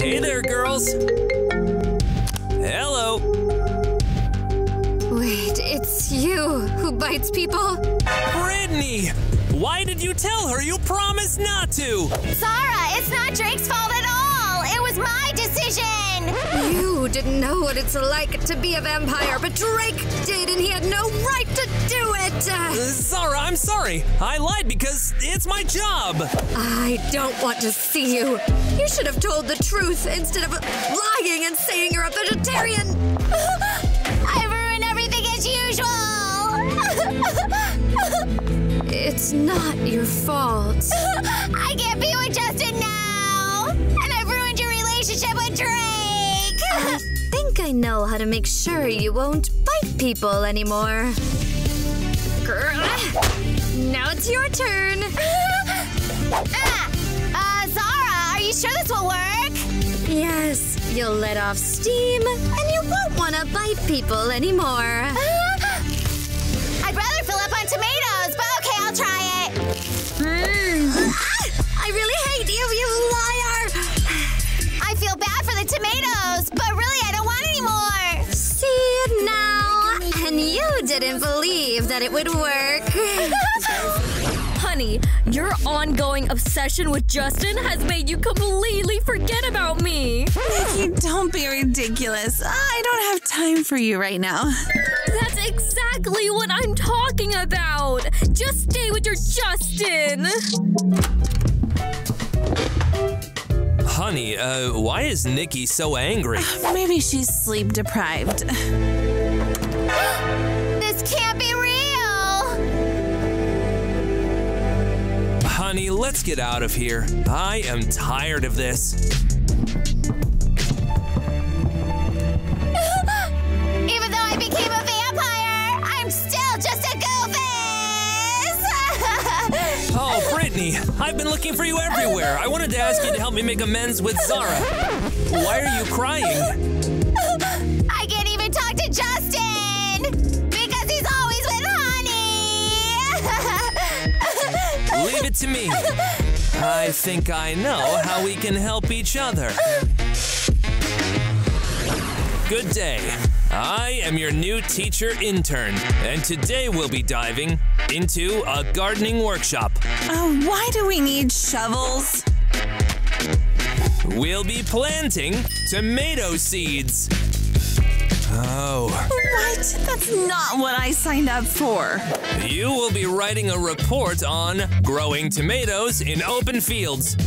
Hey there, girls! Hello! Wait, it's you who bites people? Brittany! Why did you tell her you promised not to? Zara, it's not Drake's fault at all! It was my decision! You didn't know what it's like to be a vampire, but Drake did, and he had no right to do it! Zara, I'm sorry. I lied because it's my job. I don't want to see you. You should have told the truth instead of lying and saying you're a vegetarian. I ruin everything as usual. It's not your fault. I can't be with Justin now, and I've ruined your relationship with Drake. I think I know how to make sure you won't bite people anymore. Now it's your turn. Zara, are you sure this will work? Yes, you'll let off steam and you won't want to bite people anymore. I'd rather fill up on tomatoes, but okay, I'll try it. I really hate you, you liar! I feel bad for the tomatoes, but really I don't want any more! See, now! And you didn't believe that it would work! Honey, your ongoing obsession with Justin has made you completely forget about me! Maggie, don't be ridiculous. I don't have time for you right now. That's exactly what I'm talking about! Just stay with your Justin! Honey, why is Nikki so angry? Maybe she's sleep deprived. This can't be real! Honey, let's get out of here. I am tired of this. Even though I became a vampire, I'm still just a goofus! Oh, Brittany, I've been looking for you everywhere. I wanted to ask you to help me make amends with Zara. Why are you crying? I can't even talk to Justin! Because he's always with Honey! Leave it to me. I think I know how we can help each other. Good day. I am your new teacher intern, and today we'll be diving into a gardening workshop. Why do we need shovels? We'll be planting tomato seeds. Oh. What? That's not what I signed up for. You will be writing a report on growing tomatoes in open fields.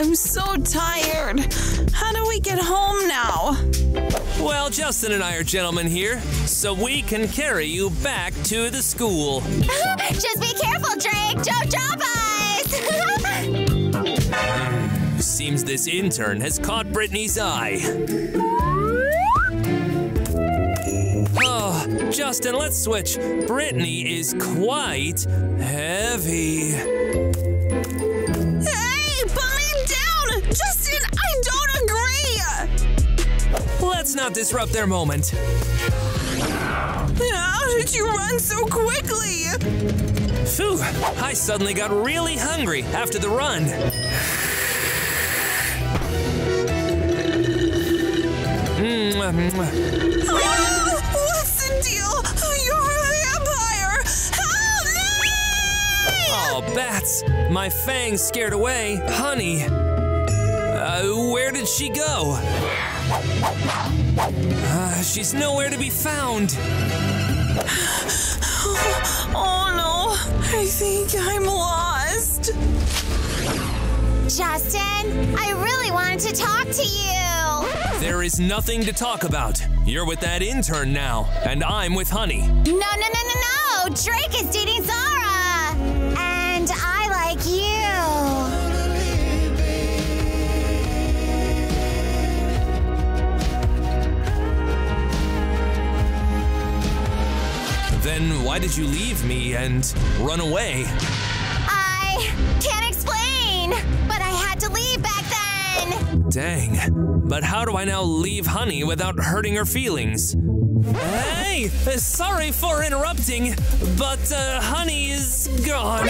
I'm so tired. How do we get home now? Well, Justin and I are gentlemen here, so we can carry you back to the school. Just be careful, Drake. Don't drop us! Seems this intern has caught Brittany's eye. Oh, Justin, let's switch. Brittany is quite heavy. Hey, put him down! Justin, I don't agree! Let's not disrupt their moment. How did you run so quickly? Phew, I suddenly got really hungry after the run. What's the deal? You're a vampire! Help me! Oh, bats! My fangs scared away honey. Where did she go? She's nowhere to be found. Oh no, I think I'm lost. Justin, I really wanted to talk to you. There is nothing to talk about. You're with that intern now, and I'm with Honey. No. Drake is dating Zara. And I like you. Then why did you leave me and run away? I can't explain, but I had to leave back then. Dang, but how do I now leave Honey without hurting her feelings? Hey, sorry for interrupting, but Honey is gone.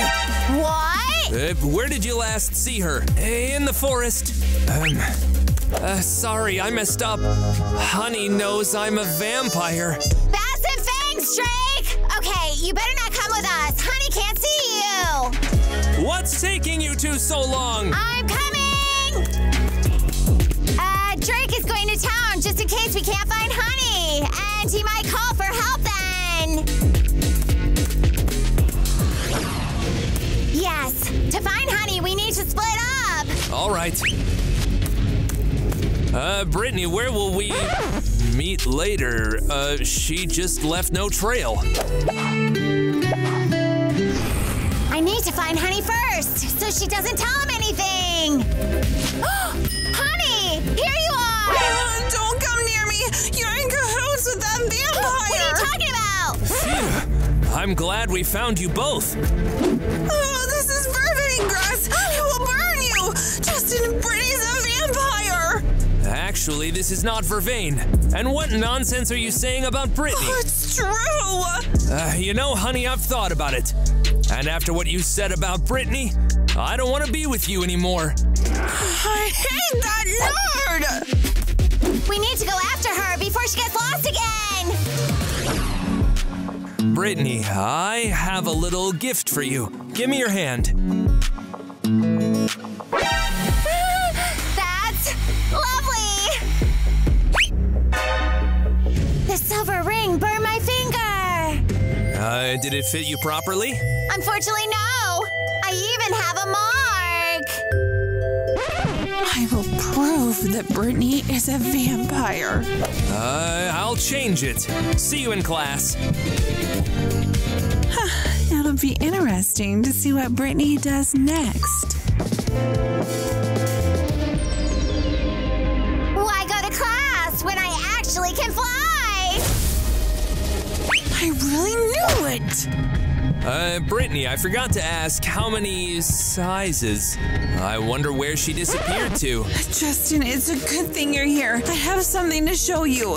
What? Where did you last see her? In the forest. Sorry, I messed up. Honey knows I'm a vampire. Bass and fangs, Drake! Okay, you better not come with us. Honey can't see you. What's taking you two so long? I'm coming! Drake is going to town just in case we can't find Honey. And he might call for help then. Yes, to find Honey, we need to split up. All right. Brittany, where will we meet later? She just left no trail. I need to find Honey first, so she doesn't tell him anything. Honey, here you are! Don't come near me! You're in cahoots with that vampire! What are you talking about? I'm glad we found you both. Oh, this is burning grass! I will burn you! Justin, Brittany's a vampire! Actually, this is not vervain. And what nonsense are you saying about Brittany? Oh, it's true! You know, honey, I've thought about it. And after what you said about Brittany, I don't want to be with you anymore. I hate that nerd! We need to go after her before she gets lost again! Brittany, I have a little gift for you. Give me your hand. The silver ring burned my finger! Did it fit you properly? Unfortunately, no! I even have a mark! I will prove that Brittany is a vampire. I'll change it. See you in class. It'll be interesting to see what Brittany does next. Why go to class when I actually can fly? I really knew it! Brittany, I forgot to ask how many sizes. I wonder where she disappeared to. Justin, it's a good thing you're here. I have something to show you.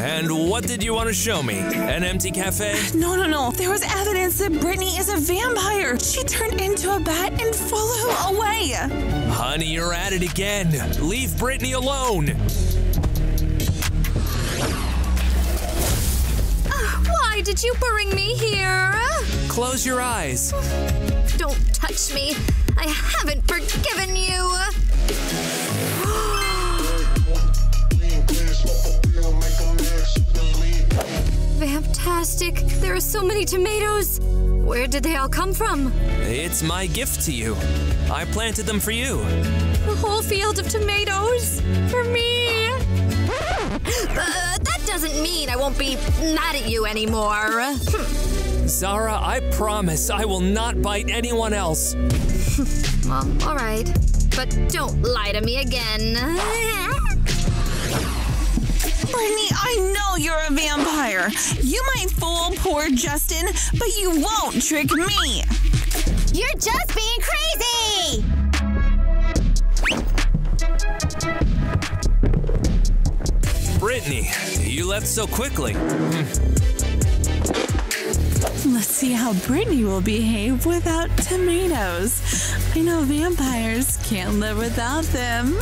And what did you want to show me? An empty cafe? No. There was evidence that Brittany is a vampire. She turned into a bat and flew away. Honey, you're at it again. Leave Brittany alone. Why did you bring me here? Close your eyes. Don't touch me. I haven't forgiven you. Fantastic. There are so many tomatoes. Where did they all come from? It's my gift to you. I planted them for you. A whole field of tomatoes? For me? That doesn't mean I won't be mad at you anymore. Zara, I promise I will not bite anyone else. Well, all right. But don't lie to me again. Brittany, I know you're a vampire. You might fool poor Justin, but you won't trick me. You're just being crazy! Brittany, you left so quickly. Let's see how Brittany will behave without tomatoes. I know vampires can't live without them.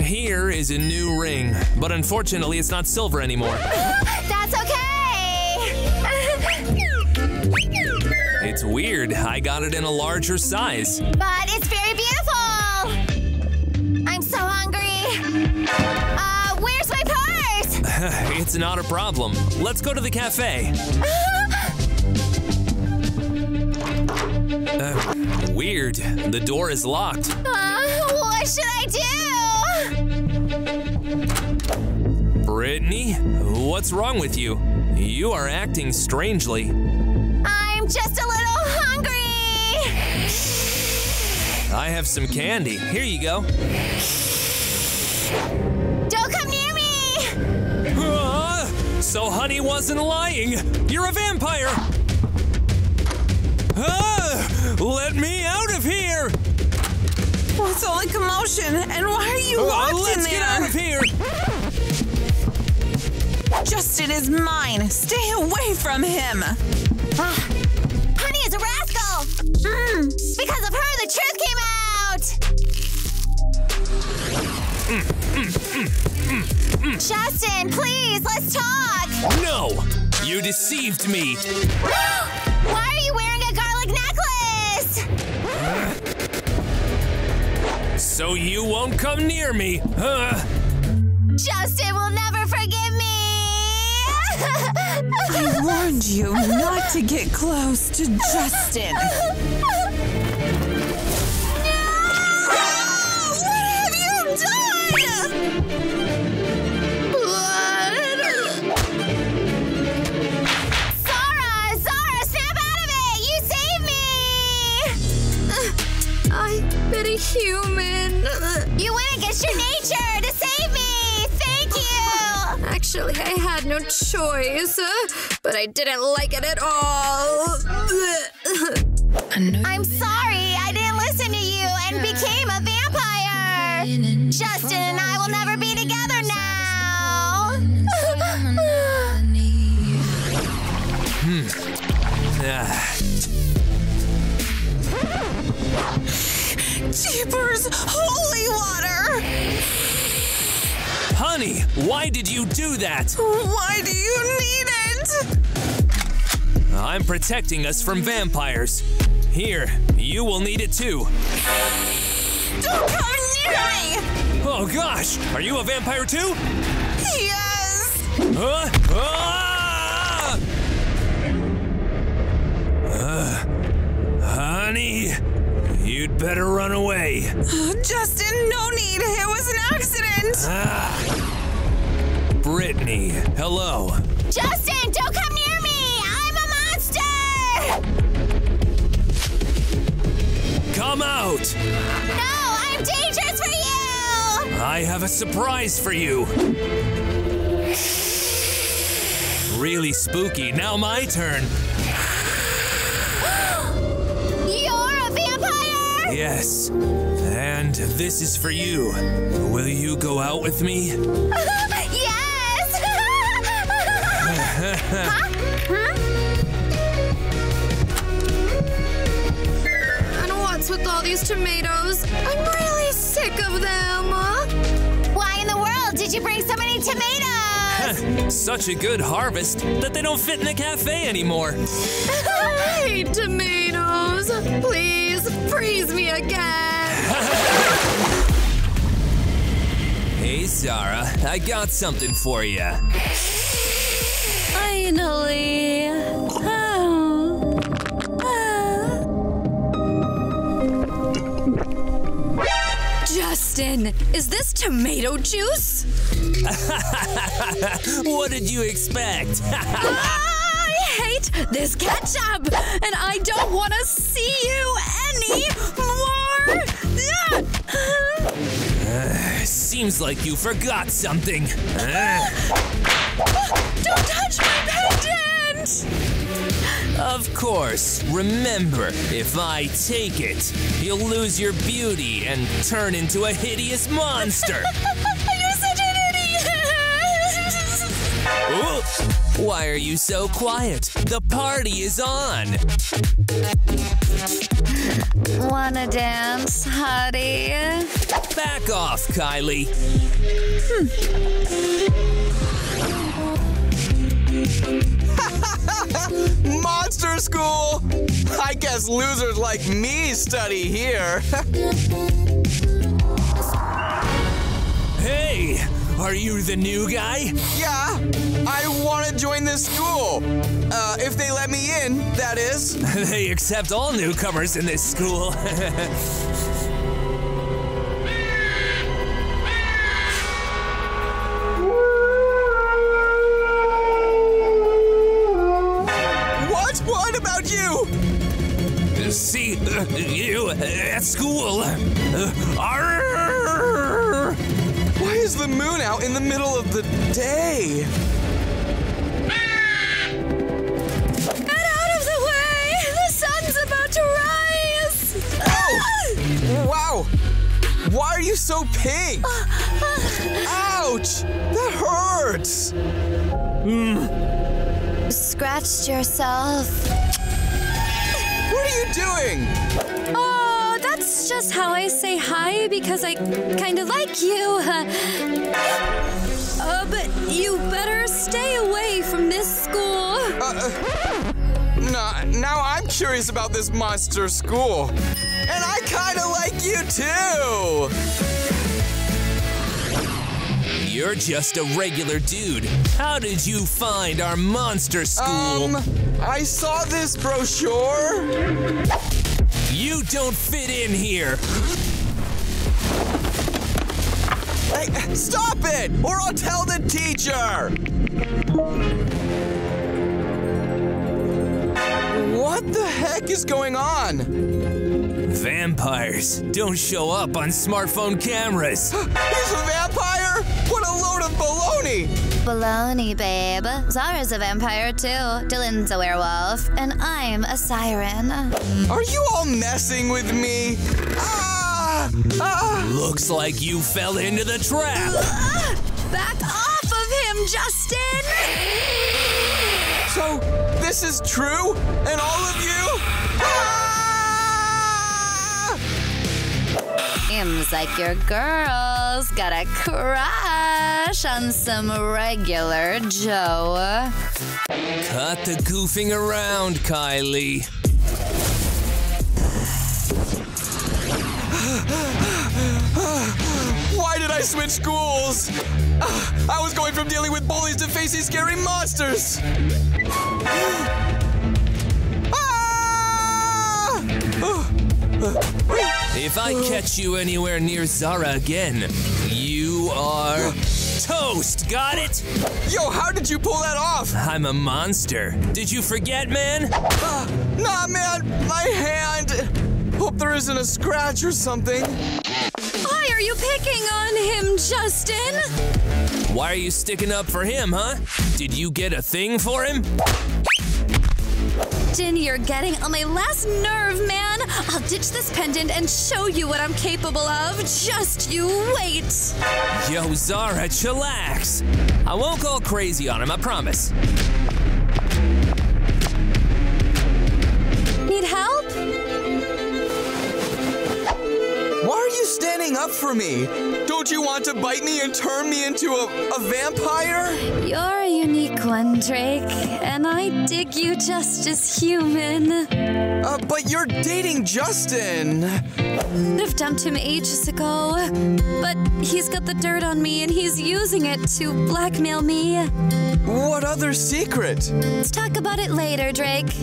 Here is a new ring, but unfortunately it's not silver anymore. That's okay! It's weird, I got it in a larger size. But it's very beautiful! I'm so hungry! Where's my purse? It's not a problem. Let's go to the cafe. Weird, the door is locked. What should I do? Brittany, what's wrong with you? You are acting strangely. I'm just a little hungry! I have some candy. Here you go. Don't come near me! So honey wasn't lying. You're a vampire! Let me out of here! What's all the commotion? And why are you locked in there? Let's get out of here! Justin is mine. Stay away from him. Honey is a rascal! Because of her, the truth came out! Justin, please, let's talk! No! You deceived me! Why are you wearing a garlic necklace? So you won't come near me, huh? Justin will never forgive me! I warned you not to get close to Justin. No! What have you done? Zara! Zara, snap out of it! You saved me! I've been a human. You went against your nature to save me! Actually, I had no choice, but I didn't like it at all. I'm sorry, I didn't listen to you and became a vampire. Justin and I will never be together now. Jeepers, holy water! Honey, why did you do that? Why do you need it? I'm protecting us from vampires. Here, you will need it too. Don't come near me! Oh gosh, are you a vampire too? Yes! Honey, you'd better run away. Justin, no need. It was an accident. Brittany, hello. Justin, don't come near me. I'm a monster. Come out. No, I'm dangerous for you. I have a surprise for you. Really spooky. Now my turn. Yes, and this is for you. Will you go out with me? Yes! And what's with all these tomatoes? I'm really sick of them. Why in the world did you bring so many tomatoes? Such a good harvest that they don't fit in the cafe anymore. I hate tomatoes. Please. Freeze me again! Hey, Zara, I got something for you. Finally! Justin, is this tomato juice? What did you expect? I hate this ketchup, and I don't want to see you anymore. Seems like you forgot something. Don't touch my pendant! Of course, remember, if I take it, you'll lose your beauty and turn into a hideous monster. You're such an idiot! Why are you so quiet? The party is on! Wanna dance, honey? Back off, Kylie. Monster school! I guess losers like me study here. Hey, are you the new guy? Yeah, I want to join this school. If they let me in, that is. They accept all newcomers in this school. What about you? See, you at school. Why is the moon out in the middle of the day? Get out of the way! The sun's about to rise! Oh! Wow! Why are you so pink? Ouch! That hurts! Scratched yourself. What are you doing? Oh, that's just how I say hi because I kind of like you. But you better stay away from this school. Now I'm curious about this monster school. And I kind of like you too. You're just a regular dude. How did you find our monster school? I saw this brochure. You don't fit in here. Hey, stop it, or I'll tell the teacher. What the heck is going on? Vampires don't show up on smartphone cameras. He's a vampire? What a load of baloney. Baloney, babe. Zara's a vampire, too. Dylan's a werewolf. And I'm a siren. Are you all messing with me? Looks like you fell into the trap. Back off of him, Justin! So, this is true? And all of you? Seems like your girl's got a crush on some regular Joe. Cut the goofing around, Kylie. Why did I switch schools? I was going from dealing with bullies to facing scary monsters. If I catch you anywhere near Zara again, you are toast, got it? Yo, how did you pull that off? I'm a monster. Did you forget, man? Nah, man, my hand. Hope there isn't a scratch or something. Why are you picking on him, Justin? Why are you sticking up for him, huh? Did you get a thing for him? You're getting on my last nerve, man. I'll ditch this pendant and show you what I'm capable of. Just you wait. Yo, Zara, chillax. I won't go crazy on him, I promise. Need help? Why are you standing up for me? Don't you want to bite me and turn me into a vampire? You're unique one, Drake, and I dig you just as human. But you're dating Justin. Would have dumped him ages ago, but he's got the dirt on me and he's using it to blackmail me. What other secret? Let's talk about it later, Drake.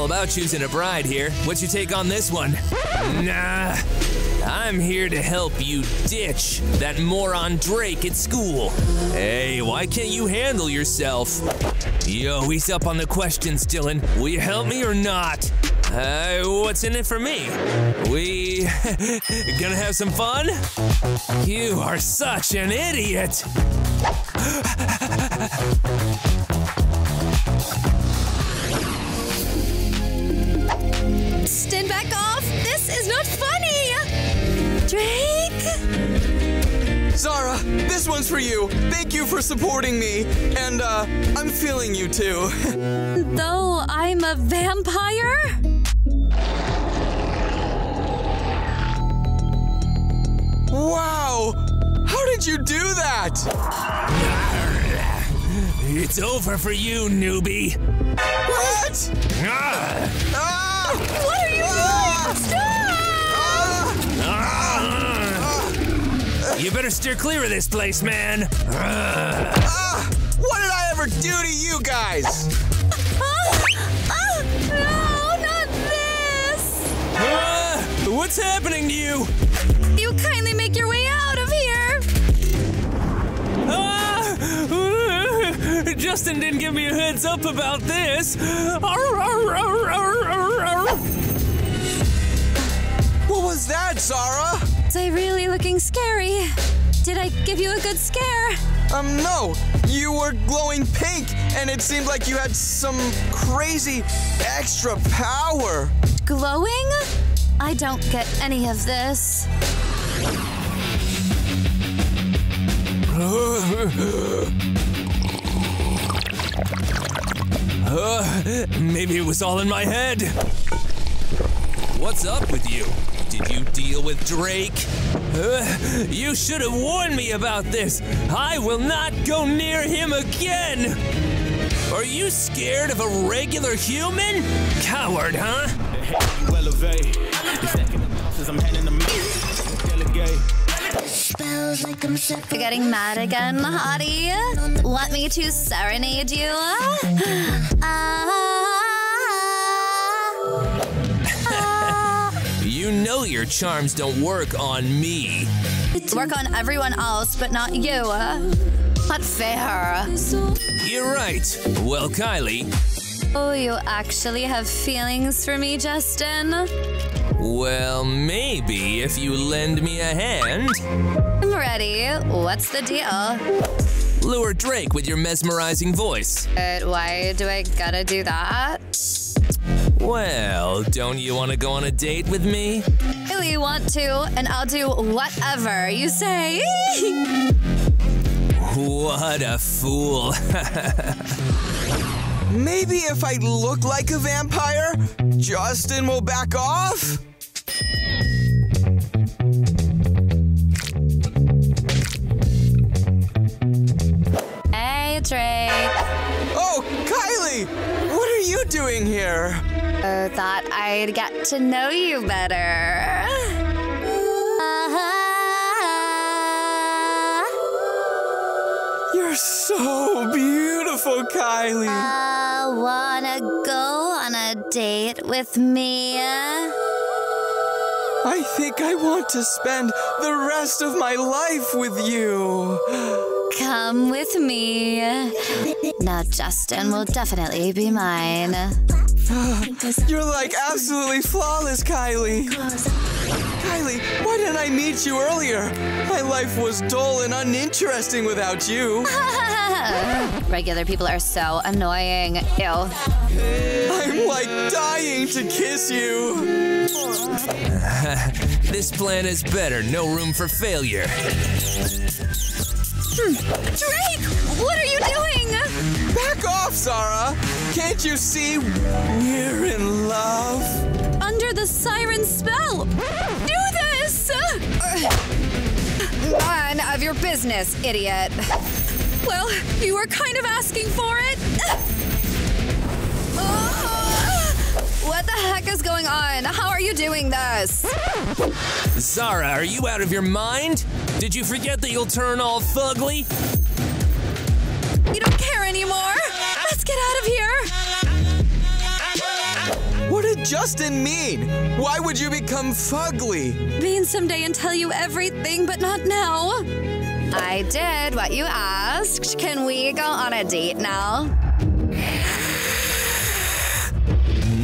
all about choosing a bride here. What's your take on this one? Nah, I'm here to help you ditch that moron Drake at school. Hey, why can't you handle yourself? Yo, he's up on the questions, Dylan. Will you help me or not? What's in it for me? We gonna have some fun? You are such an idiot! Stand back off! This is not funny! Drake? Zara, this one's for you! Thank you for supporting me! And, I'm feeling you too. Though I'm a vampire? Wow! How did you do that? It's over for you, newbie. What? What are you doing? Stop! You better steer clear of this place, man. What did I ever do to you guys? No, not this! What's happening to you? You kindly make your way out of here! Justin didn't give me a heads up about this! What was that, Zara? They really looking scary. Did I give you a good scare? No. You were glowing pink, and it seemed like you had some crazy extra power. Glowing? I don't get any of this. Maybe it was all in my head. What's up with you? Did you deal with Drake? You should have warned me about this. I will not go near him again. Are you scared of a regular human? Coward, huh? You're getting mad again, Mahadi? Want me to serenade you? You know your charms don't work on me. Work on everyone else, but not you. Not fair. You're right. Well, Kylie. Oh, you actually have feelings for me, Justin? Well, maybe if you lend me a hand. I'm ready. What's the deal? Lure Drake with your mesmerizing voice. Why do I gotta do that? Well, don't you want to go on a date with me? Really want to, and I'll do whatever you say. What a fool. Maybe if I look like a vampire, Justin will back off? Hey, Drake. Oh, Kylie! What are you doing here? Thought I'd get to know you better. You're so beautiful, Kylie. Wanna go on a date with me? I think I want to spend the rest of my life with you. Come with me. Now Justin will definitely be mine. You're like absolutely flawless, Kylie. Kylie, why didn't I meet you earlier? My life was dull and uninteresting without you. Regular people are so annoying. Ew. I'm like dying to kiss you. This plan is better. No room for failure. Drake, what are you doing? Back off, Zara. Can't you see we're in love? Under the siren spell. Do this. None of your business, idiot. Well, you were kind of asking for it. What the heck is going on? How are you doing this? Zara, are you out of your mind? Did you forget that you'll turn all fugly? You don't care anymore. Let's get out of here. did Justin mean? Why would you become fugly? Mean someday and tell you everything, but not now. I did what you asked. Can we go on a date now?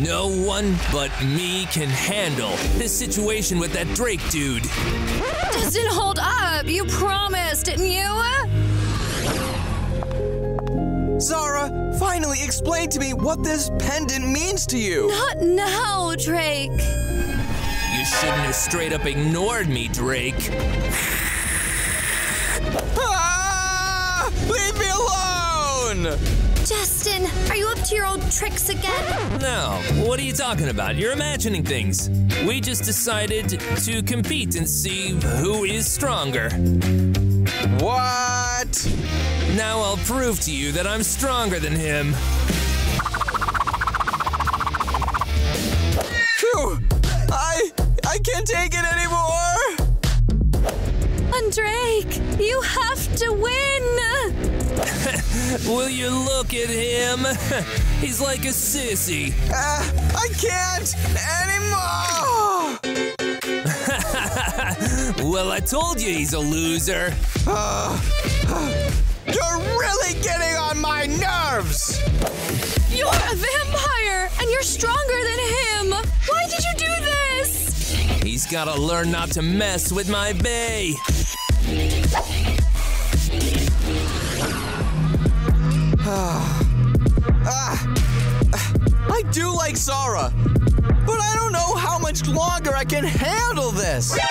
No one but me can handle this situation with that Drake dude. Justin, hold up. You promised, didn't you? Zara, finally explain to me what this pendant means to you. Not now, Drake. You shouldn't have straight up ignored me, Drake. Ah! Leave me alone! Justin, are you up to your old tricks again? No, what are you talking about? You're imagining things. We just decided to compete and see who is stronger. What? Now I'll prove to you that I'm stronger than him. Phew! I can't take it anymore! Drake, you have to win! Will you look at him? He's like a sissy. I can't anymore! Well, I told you he's a loser. You're really getting on my nerves! You're a vampire, and you're stronger than him! Why did you do this? He's gotta learn not to mess with my bae. I do like Zara, but I don't know how much longer I can handle this. Stay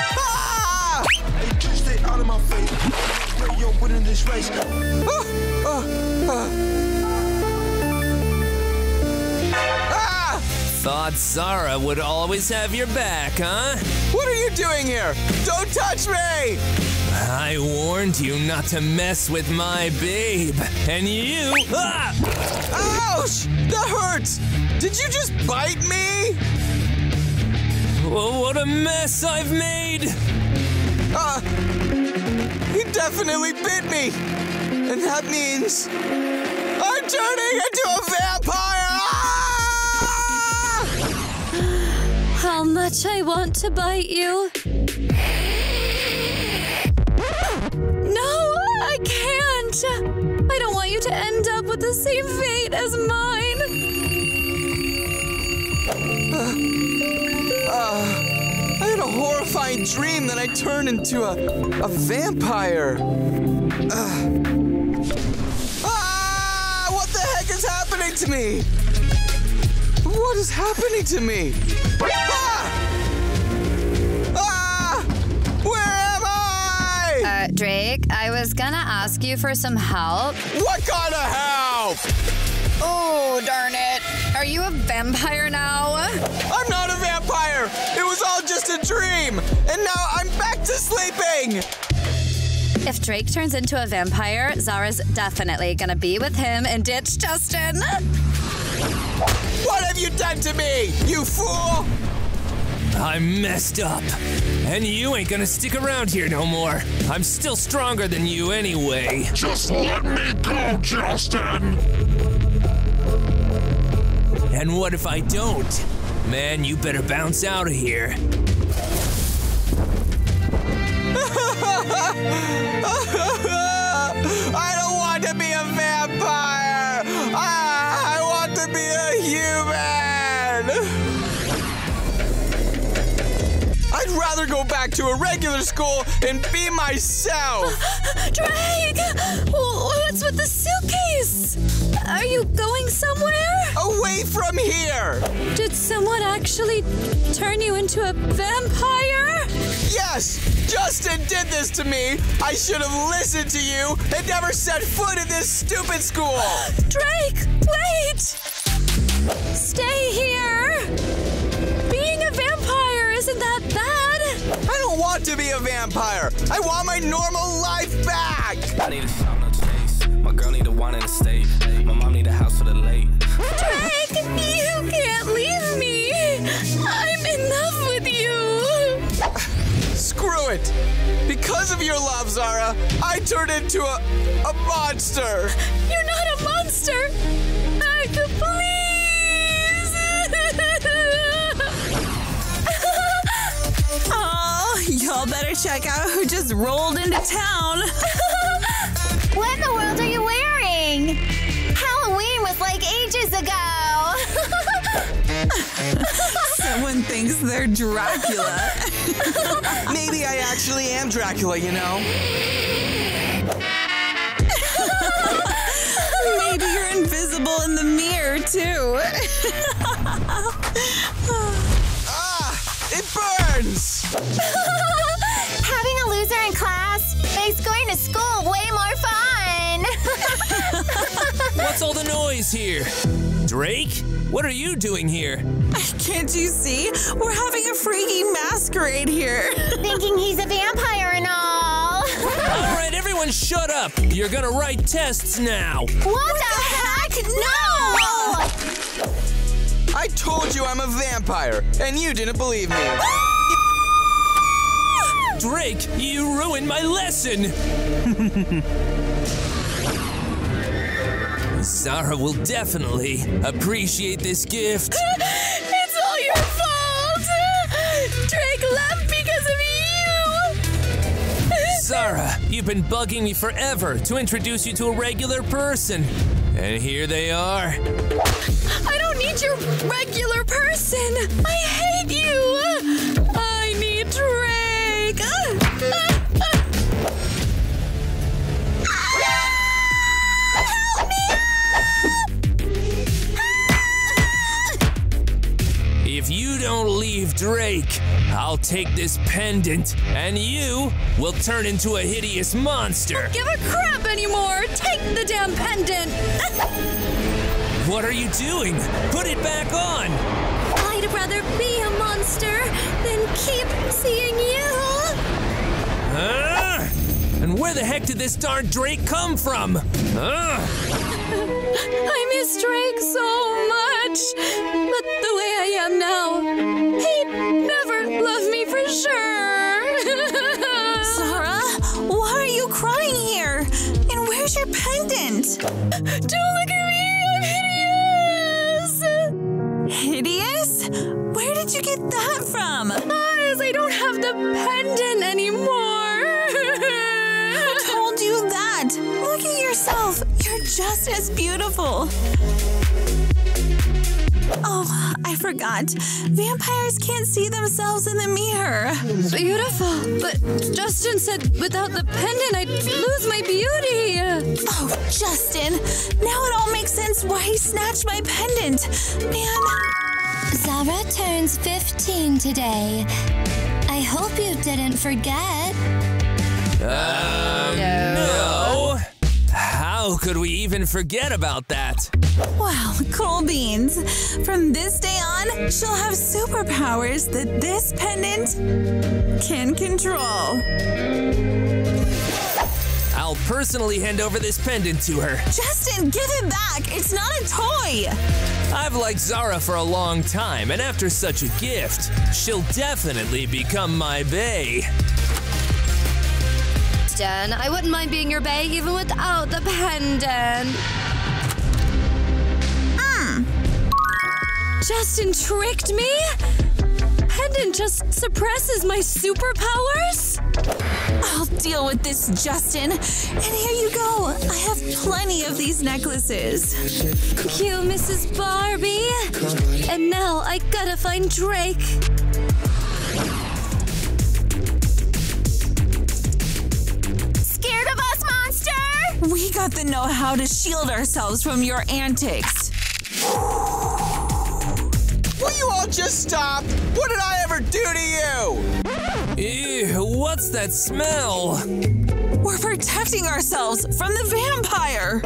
out of my face. You're winning this race. Thought Zara would always have your back, huh? What are you doing here? Don't touch me! I warned you not to mess with my babe, and you... Ah! Ouch! That hurts! Did you just bite me? Oh, what a mess I've made! He definitely bit me, and that means I'm turning into a vampire! Ah! How much I want to bite you. I can't! I don't want you to end up with the same fate as mine! I had a horrifying dream that I turned into a vampire! What the heck is happening to me? What is happening to me? Drake, I was gonna ask you for some help. What kind of help? Oh, darn it. Are you a vampire now? I'm not a vampire. It was all just a dream. And now I'm back to sleeping. If Drake turns into a vampire, Zara's definitely gonna be with him and ditch Justin. What have you done to me, you fool? I messed up, and you ain't gonna stick around here no more. I'm still stronger than you anyway. Just let me go, Justin! And what if I don't? Man, you better bounce out of here. I don't want to be a vampire! I want to be a human! I'd rather go back to a regular school and be myself! Drake! What's with the suitcase? Are you going somewhere? Away from here! Did someone actually turn you into a vampire? Yes! Justin did this to me! I should have listened to you and never set foot in this stupid school! Drake! Wait! Stay here! Isn't that bad? I don't want to be a vampire. I want my normal life back. I need a shot, no chase. My girl need a wine and a steak. My mom need a house for the late. Drake, you can't leave me. I'm in love with you. Screw it. Because of your love, Zara, I turned into a monster. You're not a monster. Please. Oh, y'all better check out who just rolled into town. What in the world are you wearing? Halloween was like ages ago. Someone thinks they're Dracula. Maybe I actually am Dracula, you know? Maybe you're invisible in the mirror, too. It burns! Having a loser in class makes going to school way more fun! What's all the noise here? Drake? What are you doing here? Can't you see? We're having a freaky masquerade here. Thinking he's a vampire and all. All right, everyone shut up. You're gonna write tests now. What the heck? No! I told you I'm a vampire, and you didn't believe me. Drake, you ruined my lesson. Zara will definitely appreciate this gift. It's all your fault. Drake left because of you. Zara, you've been bugging me forever to introduce you to a regular person. And here they are. I don't need your regular person. I hate you. I need Drake. Help me! If you don't leave Drake, I'll take this pendant, and you will turn into a hideous monster. I don't give a crap anymore. Take the damn pendant. What are you doing? Put it back on. I'd rather be a monster than keep seeing you. Huh? And where the heck did this darn Drake come from? Huh? I miss Drake so much, but the way I am now, he'd never love me for sure. Zara, why are you crying here? And where's your pendant? Don't look at me, I'm hideous! Hideous? Where did you get that from? Because I don't have the pendant anymore. Who told you that? Look at yourself, you're just as beautiful. Oh, I forgot. Vampires can't see themselves in the mirror. Beautiful, but Justin said without the pendant, I'd lose my beauty. Oh, Justin, now it all makes sense why he snatched my pendant. Man. Zara turns 15 today. I hope you didn't forget. No. How could we even forget about that? Wow, cool beans. From this day on, she'll have superpowers that this pendant can control. I'll personally hand over this pendant to her. Justin, give it back. It's not a toy. I've liked Zara for a long time, and after such a gift, she'll definitely become my bae. Justin, I wouldn't mind being your bae even without the pendant. Justin tricked me? Pendant just suppresses my superpowers? I'll deal with this, Justin. And here you go. I have plenty of these necklaces. Thank you, Mrs. Barbie. And now I gotta find Drake. Scared of us, monster? We got to know how to shield ourselves from your antics. Will you all just stop? What did I ever do to you? Ew, what's that smell? We're protecting ourselves from the vampire.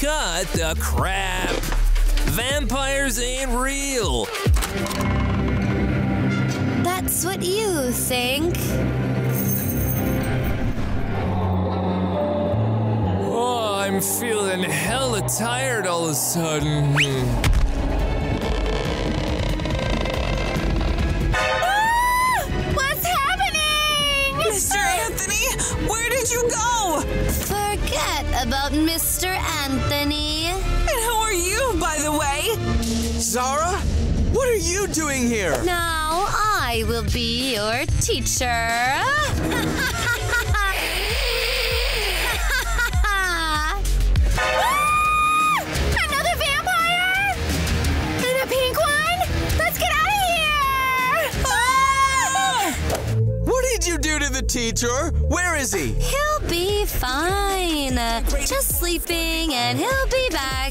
Cut the crap. Vampires ain't real. That's what you think. Oh, I'm feeling hella tired all of a sudden. Mr. Anthony, where did you go? Forget about Mr. Anthony. And who are you, by the way? Zara, what are you doing here? Now I I will be your teacher. Another vampire? And a pink one? Let's get out of here! Ah! What did you do to the teacher? Where is he? He'll be fine. Just sleeping and he'll be back.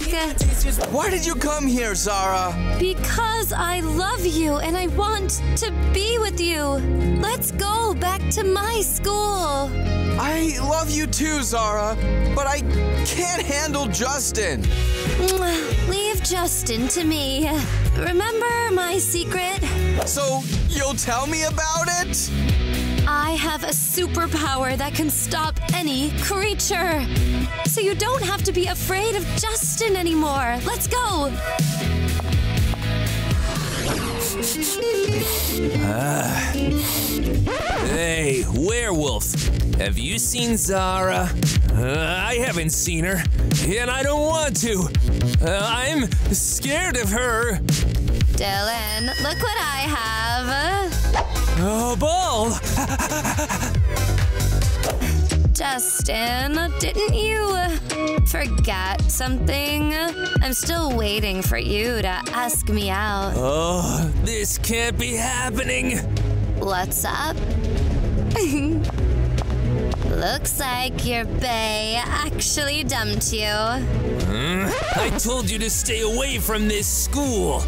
Why did you come here, Zara? Because I love you and I want to be with you. Let's go back to my school. I love you too, Zara, but I can't handle Justin. Leave Justin to me. Remember my secret? So you'll tell me about it? I have a superpower that can stop any creature. So you don't have to be afraid of Justin anymore. Let's go. Hey, werewolf. Have you seen Zara? I haven't seen her, and I don't want to. I'm scared of her. Dylan, look what I have. A ball! Justin, didn't you forget something? I'm still waiting for you to ask me out. Oh, this can't be happening. What's up? Looks like your bae actually dumped you. I told you to stay away from this school,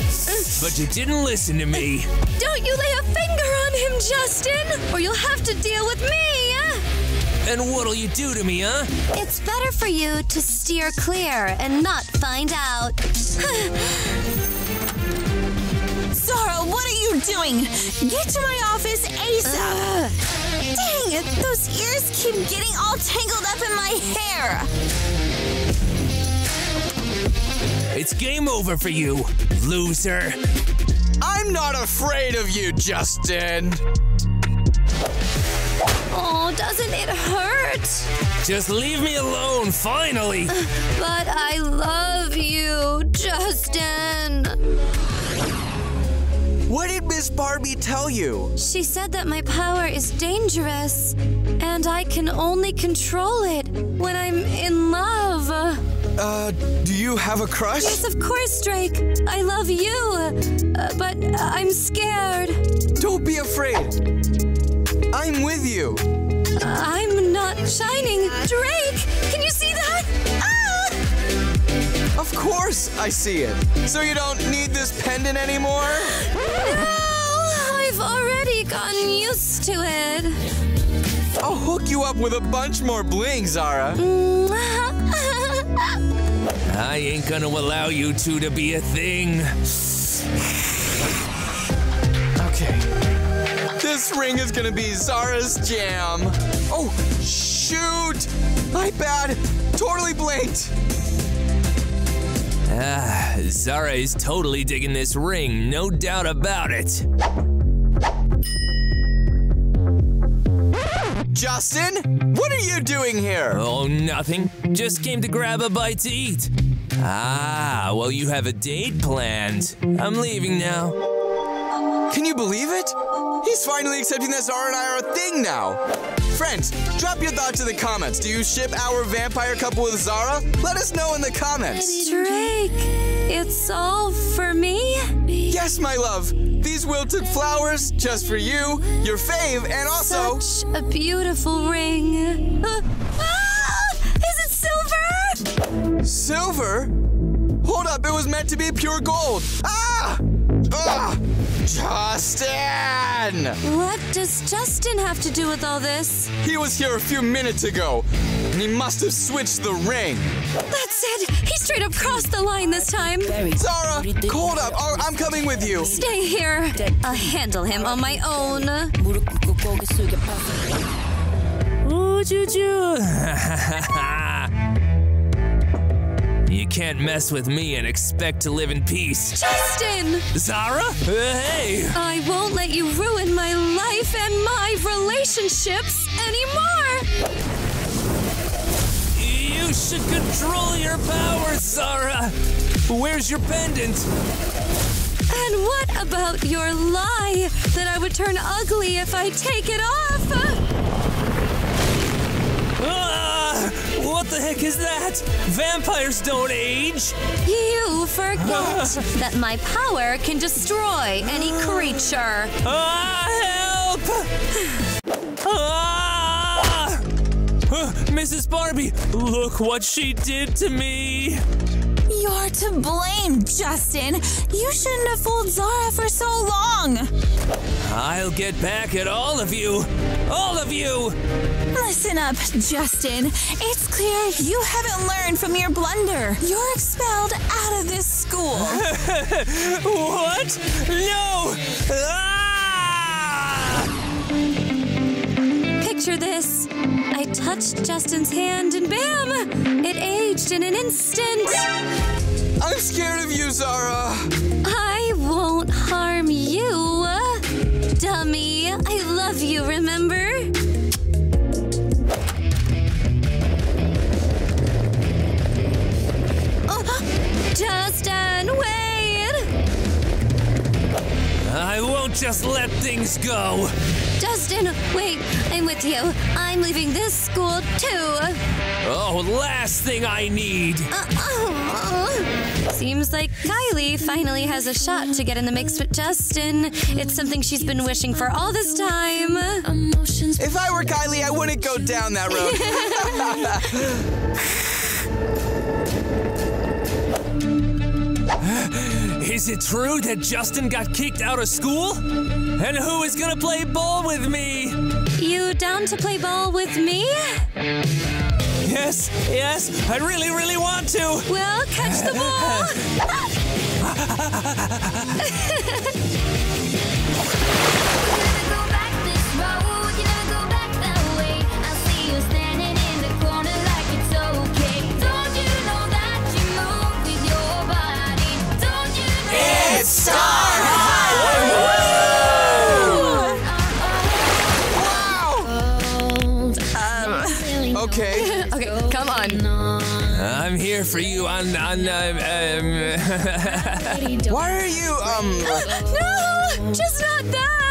but you didn't listen to me. Don't you lay a finger on him, Justin, or you'll have to deal with me. And what'll you do to me, huh? It's better for you to steer clear and not find out. Zara, what are you doing? Get to my office ASAP! Dang, those ears keep getting all tangled up in my hair! It's game over for you, loser. I'm not afraid of you, Justin. Oh, doesn't it hurt? Just leave me alone, finally. But I love you, Justin. What did Miss Barbie tell you? She said that my power is dangerous, and I can only control it when I'm in love. Do you have a crush? Yes, of course, Drake. I love you, but I'm scared. Don't be afraid. I'm with you. I'm not shining. Drake, can you see that? Of course I see it. So you don't need this pendant anymore? No, I've already gotten used to it. I'll hook you up with a bunch more bling, Zara. I ain't gonna allow you two to be a thing. Okay. This ring is gonna be Zara's jam. Oh, shoot! My bad. Totally blanked. Zara is totally digging this ring, no doubt about it. Justin, what are you doing here? Oh, nothing. Just came to grab a bite to eat. Ah, well, you have a date planned. I'm leaving now. Can you believe it? He's finally accepting that Zara and I are a thing now. Friends, drop your thoughts in the comments. Do you ship our vampire couple with Zara? Let us know in the comments. Drake, it's all for me? Yes, my love. These wilted flowers, just for you, your fave, and also... Such a beautiful ring. Is it silver? Silver? Hold up, it was meant to be pure gold. Justin! What does Justin have to do with all this? He was here a few minutes ago, and he must have switched the ring. That's it! He straight up crossed the line this time! Zara, hold up! I'm coming with you! Stay here! I'll handle him on my own. You can't mess with me and expect to live in peace. Justin! Zara? Hey! I won't let you ruin my life and my relationships anymore! You should control your power, Zara! Where's your pendant? And what about your lie that I would turn ugly if I take it off? What the heck is that? Vampires don't age! You forget that my power can destroy any creature. Help! Mrs. Barbie, look what she did to me! You're to blame, Justin. You shouldn't have fooled Zara for so long. I'll get back at all of you. All of you! Listen up, Justin. It's clear you haven't learned from your blunder. You're expelled out of this school. What? No! Ah! Picture this. I touched Justin's hand and bam! It aged in an instant. I'm scared of you, Zara. I won't harm you, dummy. I love you, remember? Justin, wait! I won't just let things go! Justin, wait, I'm with you. I'm leaving this school, too. Oh, last thing I need! Seems like Kylie finally has a shot to get in the mix with Justin. It's something she's been wishing for all this time. If I were Kylie, I wouldn't go down that road. Is it true that Justin got kicked out of school? And who is gonna play ball with me? You down to play ball with me? Yes, I really want to. Well, catch the ball. Star Hollywood! Wow! Okay. Okay, come on. I'm here for you Why are you, No! Just not that!